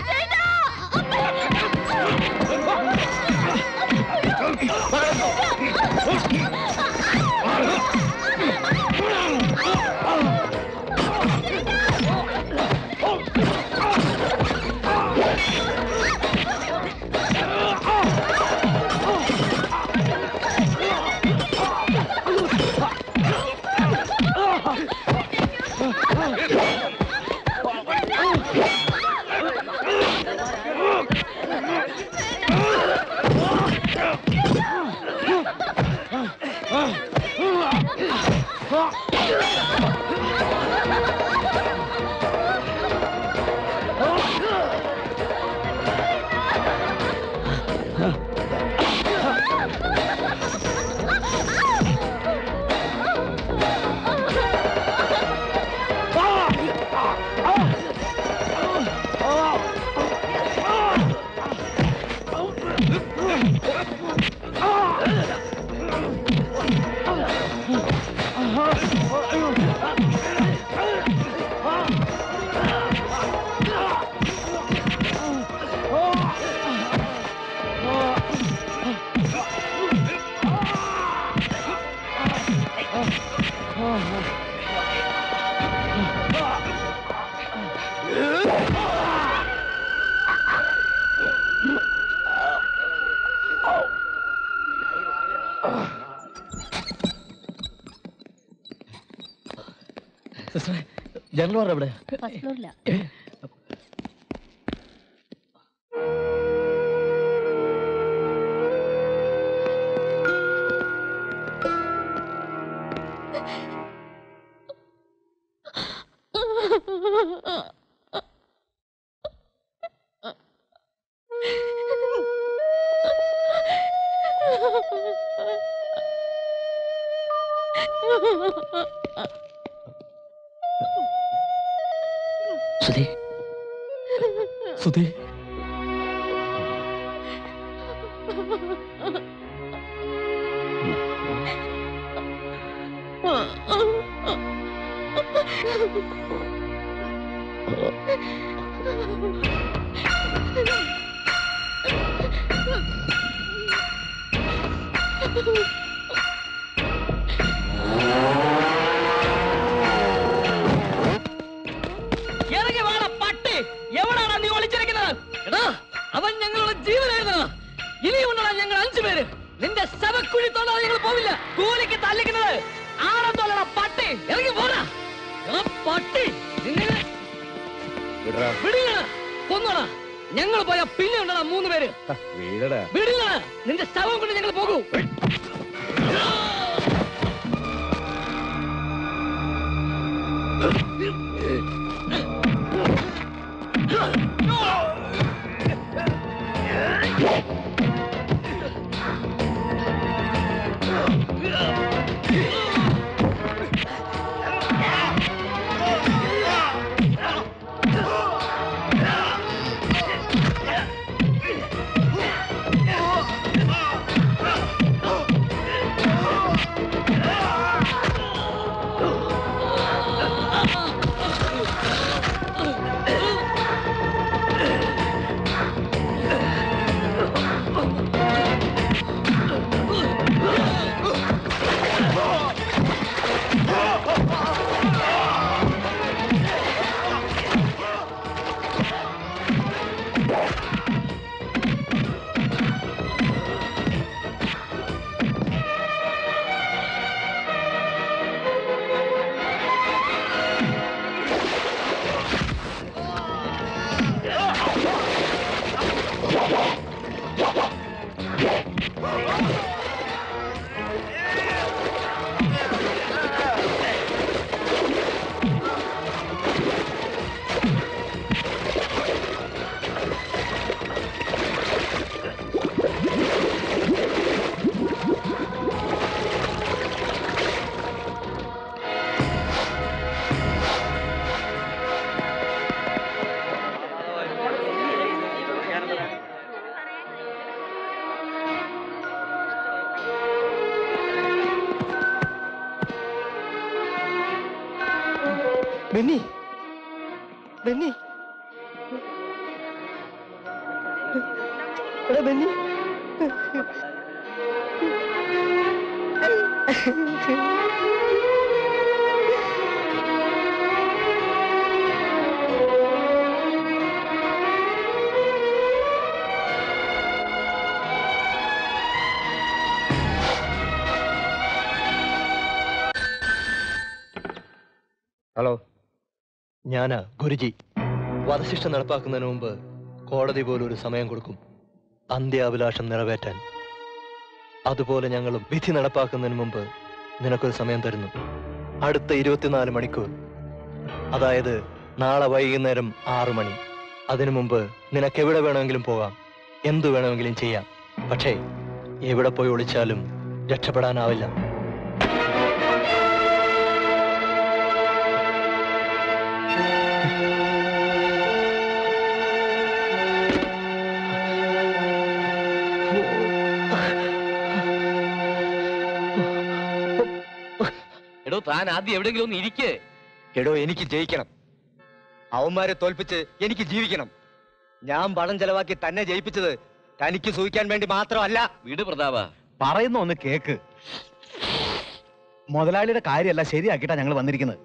बेनी, बेनी, अरे बेनी, हेलो ഞാനാ ഗുരുജി വധശിക്ഷ നടപ്പാക്കുന്നതിന് മുമ്പ് കോടതി പോലും ഒരു സമയം കൊടുക്കും അന്ത്യാഭിലാഷം നിറവേറ്റാൻ അതുപോലെ ഞങ്ങളും വിധി നടപ്പാക്കുന്നതിന് മുമ്പ് നിനക്കൊരു സമയം തരുന്നു അടുത്ത ഇരുപത്തിനാല് മണിക്കൂർ അതായത് നാളെ വൈകുന്നേരം ആറ് മണി അതിനു മുമ്പ് നിനക്ക് എവിടെ വേണമെങ്കിലും പോകാം എന്തു വേണമെങ്കിലും ചെയ്യാം പക്ഷേ എവിടെ പോയി ഒളിച്ചാലും രക്ഷപ്പെടാനാവില്ല താൻ ആദ്യം എവിടെയെങ്കിലും ഇരിക്കേ എടോ എനിക്ക് ജയിക്കണം അവന്മാരെ തോൽപ്പിച്ച് എനിക്ക് ജീവിക്കണം ഞാൻ പണം ചെലവാക്കി തന്നെ ജയിപ്പിച്ചത് തനിക്ക് സൂഹിക്കാൻ വേണ്ടി മാത്രമല്ല വീട് പ്രതാപ പറയുന്ന ഒന്ന് കേക്ക് മുതലാളിയുടെ കാര്യമല്ല ശരിയാക്കിയിട്ടാ ഞങ്ങൾ വന്നിരിക്കുന്നത്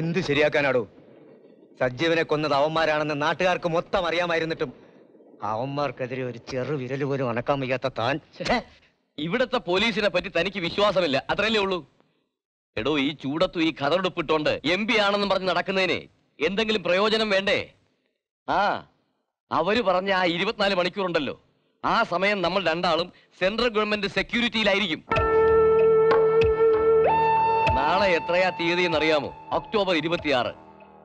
എന്ത് ശരിയാക്കാനാടോ സജീവനെ കൊന്നത് അവന്മാരാണെന്ന് നാട്ടുകാർക്ക് മൊത്തം അറിയാമായിരുന്നിട്ടും അവന്മാർക്കെതിരെ ഒരു ചെറു വിരൽ പോലും അനക്കാൻ വയ്യാത്ത താൻ ഇവിടത്തെ പോലീസിനെ പറ്റി തനിക്ക് വിശ്വാസമില്ല അത്രയല്ലേ ഉള്ളൂ എടോ ഈ ചൂടത്തും ഈ കതറുടുപ്പിട്ടോണ്ട് എം പി ആണെന്നും പറഞ്ഞ് നടക്കുന്നതിന് എന്തെങ്കിലും പ്രയോജനം വേണ്ടേ ആ അവര് പറഞ്ഞ ആ ഇരുപത്തിനാല് മണിക്കൂറുണ്ടല്ലോ ആ സമയം നമ്മൾ രണ്ടാളും സെൻട്രൽ ഗവൺമെന്റ് സെക്യൂരിറ്റിയിലായിരിക്കും നാളെ എത്രയാ തീയതി എന്നറിയാമോ ഒക്ടോബർ ഇരുപത്തിയാറ്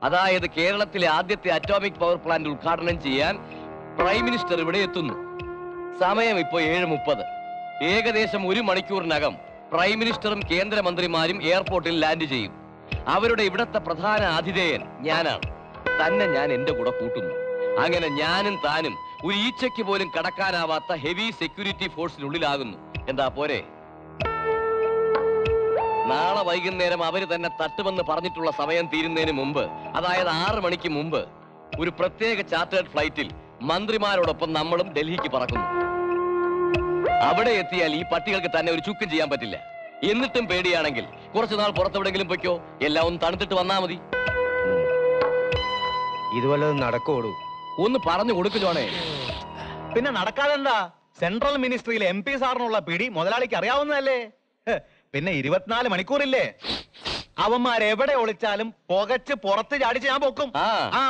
അതായത് കേരളത്തിലെ ആദ്യത്തെ അറ്റോമിക് പവർ പ്ലാന്റ് ഉദ്ഘാടനം ചെയ്യാൻ പ്രൈം മിനിസ്റ്റർ ഇവിടെ എത്തുന്നു സമയം ഇപ്പോൾ ഏഴ് മുപ്പത് ഏകദേശം ഒരു മണിക്കൂറിനകം പ്രൈം മിനിസ്റ്ററും കേന്ദ്രമന്ത്രിമാരും എയർപോർട്ടിൽ ലാൻഡ് ചെയ്യും അവരുടെ ഇവിടത്തെ പ്രധാന ആതിഥേയൻ ഞാനാണ് തന്നെ ഞാൻ എന്റെ കൂടെ കൂട്ടുന്നു അങ്ങനെ ഞാനും താനും ഒരു ഈച്ചയ്ക്ക് പോലും കടക്കാനാവാത്ത ഹെവി സെക്യൂരിറ്റി ഫോഴ്സിനുള്ളിലാകുന്നു എന്താ പോരെ നാളെ വൈകുന്നേരം അവര് തന്നെ തട്ടുമെന്ന് പറഞ്ഞിട്ടുള്ള സമയം തീരുന്നതിന് മുമ്പ് അതായത് ആറ് മണിക്ക് മുമ്പ് ഒരു പ്രത്യേക ചാർട്ടേഡ് ഫ്ലൈറ്റിൽ മന്ത്രിമാരോടൊപ്പം നമ്മളും ഡൽഹിക്ക് പറക്കുന്നു അവിടെ എത്തിയാൽ ഈ പട്ടികൾക്ക് തന്നെ ഒരു ചുക്കും ചെയ്യാൻ പറ്റില്ല എന്നിട്ടും പേടിയാണെങ്കിൽ കുറച്ചുനാൾ പുറത്തെവിടെങ്കിലും പൊയ്ക്കോ എല്ലാം ഒന്ന് തണുത്തിട്ട് വന്നാ മതി ഇതുപോലെ നടക്കോളൂ ഒന്ന് പറഞ്ഞു കൊടുക്കുവാണേ പിന്നെ നടക്കാതെന്താ സെൻട്രൽ മിനിസ്ട്രിയിൽ എം പി സാറിനുള്ള പിടി മുതലാളിക്ക് അറിയാവുന്നതല്ലേ പിന്നെ ഇരുപത്തിനാല് മണിക്കൂറില്ലേ അവന്മാരെവിടെ ഒളിച്ചാലും പുകച്ച് പുറത്ത് ചാടിച്ച് ഞാൻ പൊക്കും ആ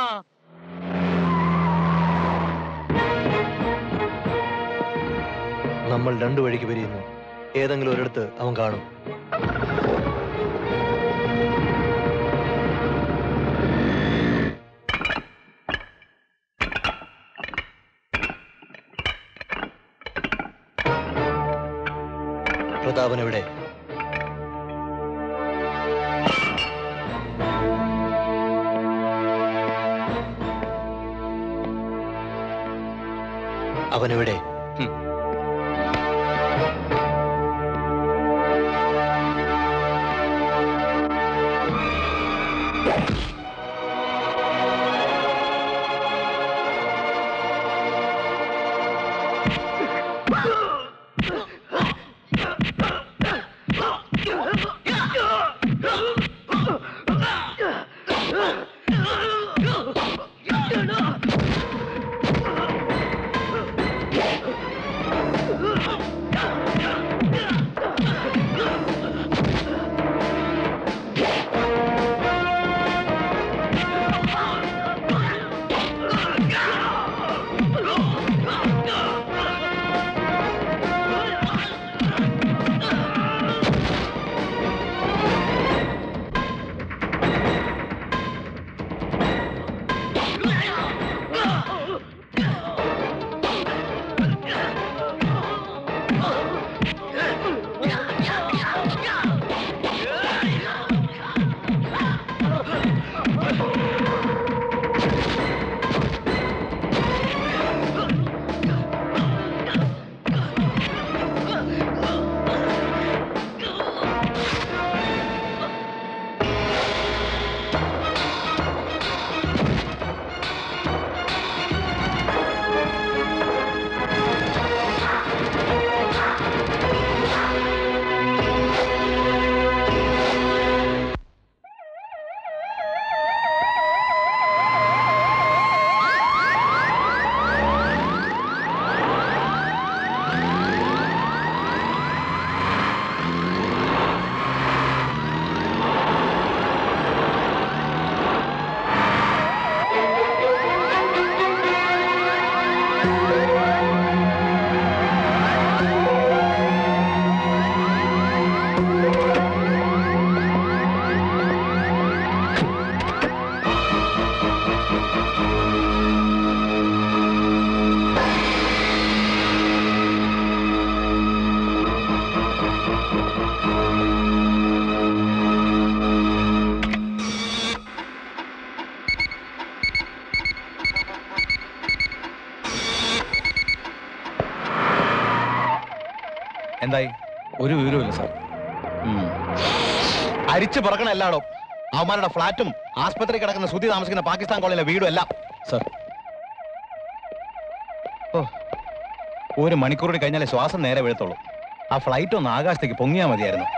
നമ്മൾ രണ്ടു വഴിക്ക് പിരിയുന്നു ഏതെങ്കിലും ഒരിടത്ത് അവൻ കാണും പ്രതാപൻ എവിടെ അവനെവിടെ എന്തായി? ഒരു വിവരവുമില്ല സാർ. അരിച്ചു പറക്കണ എല്ലാടോ അവന്മാരുടെ ഫ്ലാറ്റും ആസ്പത്രി കിടക്കുന്ന സുധി താമസിക്കുന്ന പാകിസ്ഥാൻ കോളനിലെ വീടും എല്ലാം സാർ. ഓ, ഒരു മണിക്കൂറിന് കഴിഞ്ഞാലേ ശ്വാസം നേരെ വീഴത്തുള്ളൂ. ആ ഫ്ലൈറ്റ് ഒന്ന് ആകാശത്തേക്ക് പൊങ്ങിയാൽ മതിയായിരുന്നു.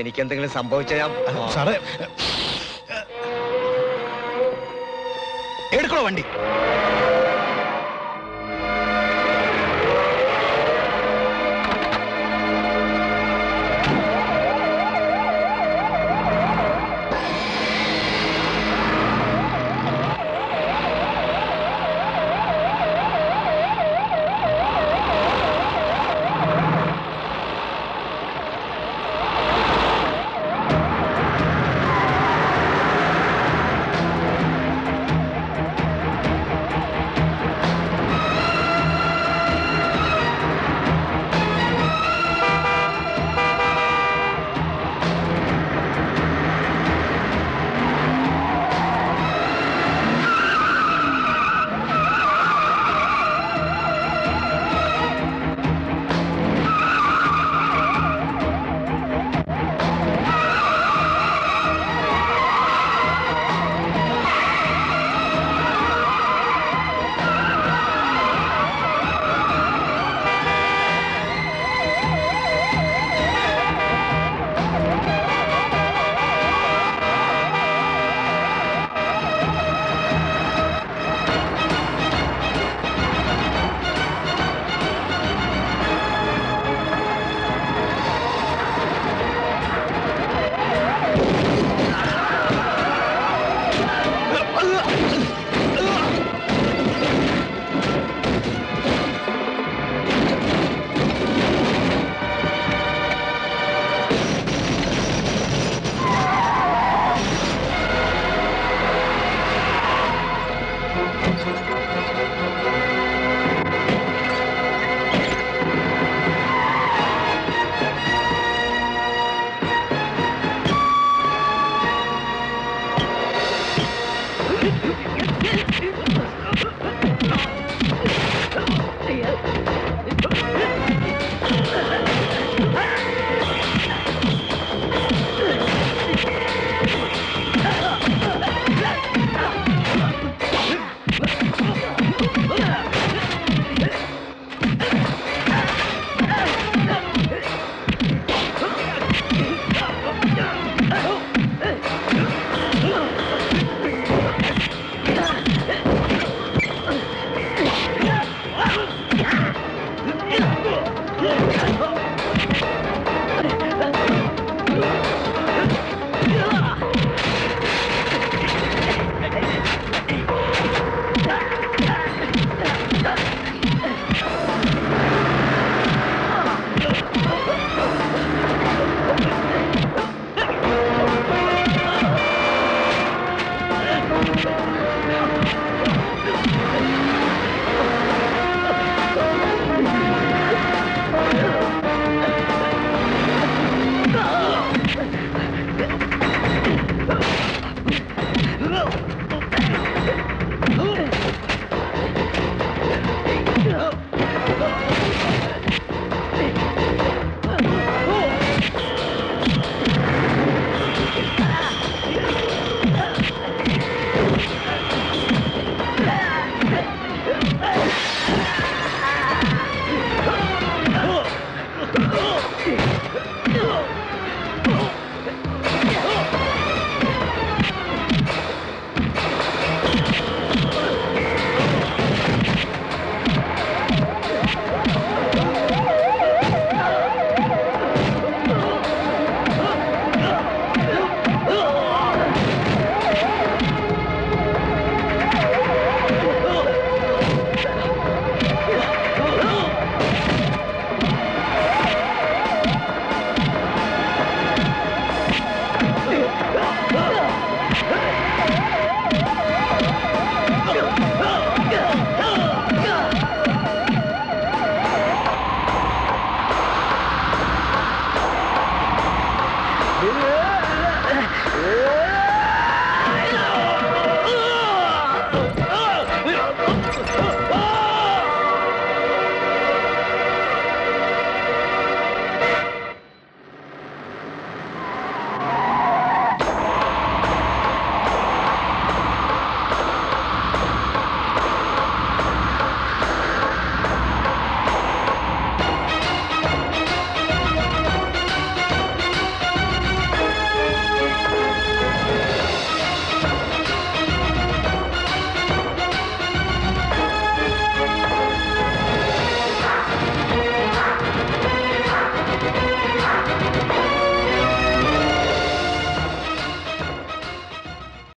എനിക്കെന്തെങ്കിലും സംഭവിച്ച ഞാൻ സാറേ എടുക്കണോ വണ്ടി? Oh!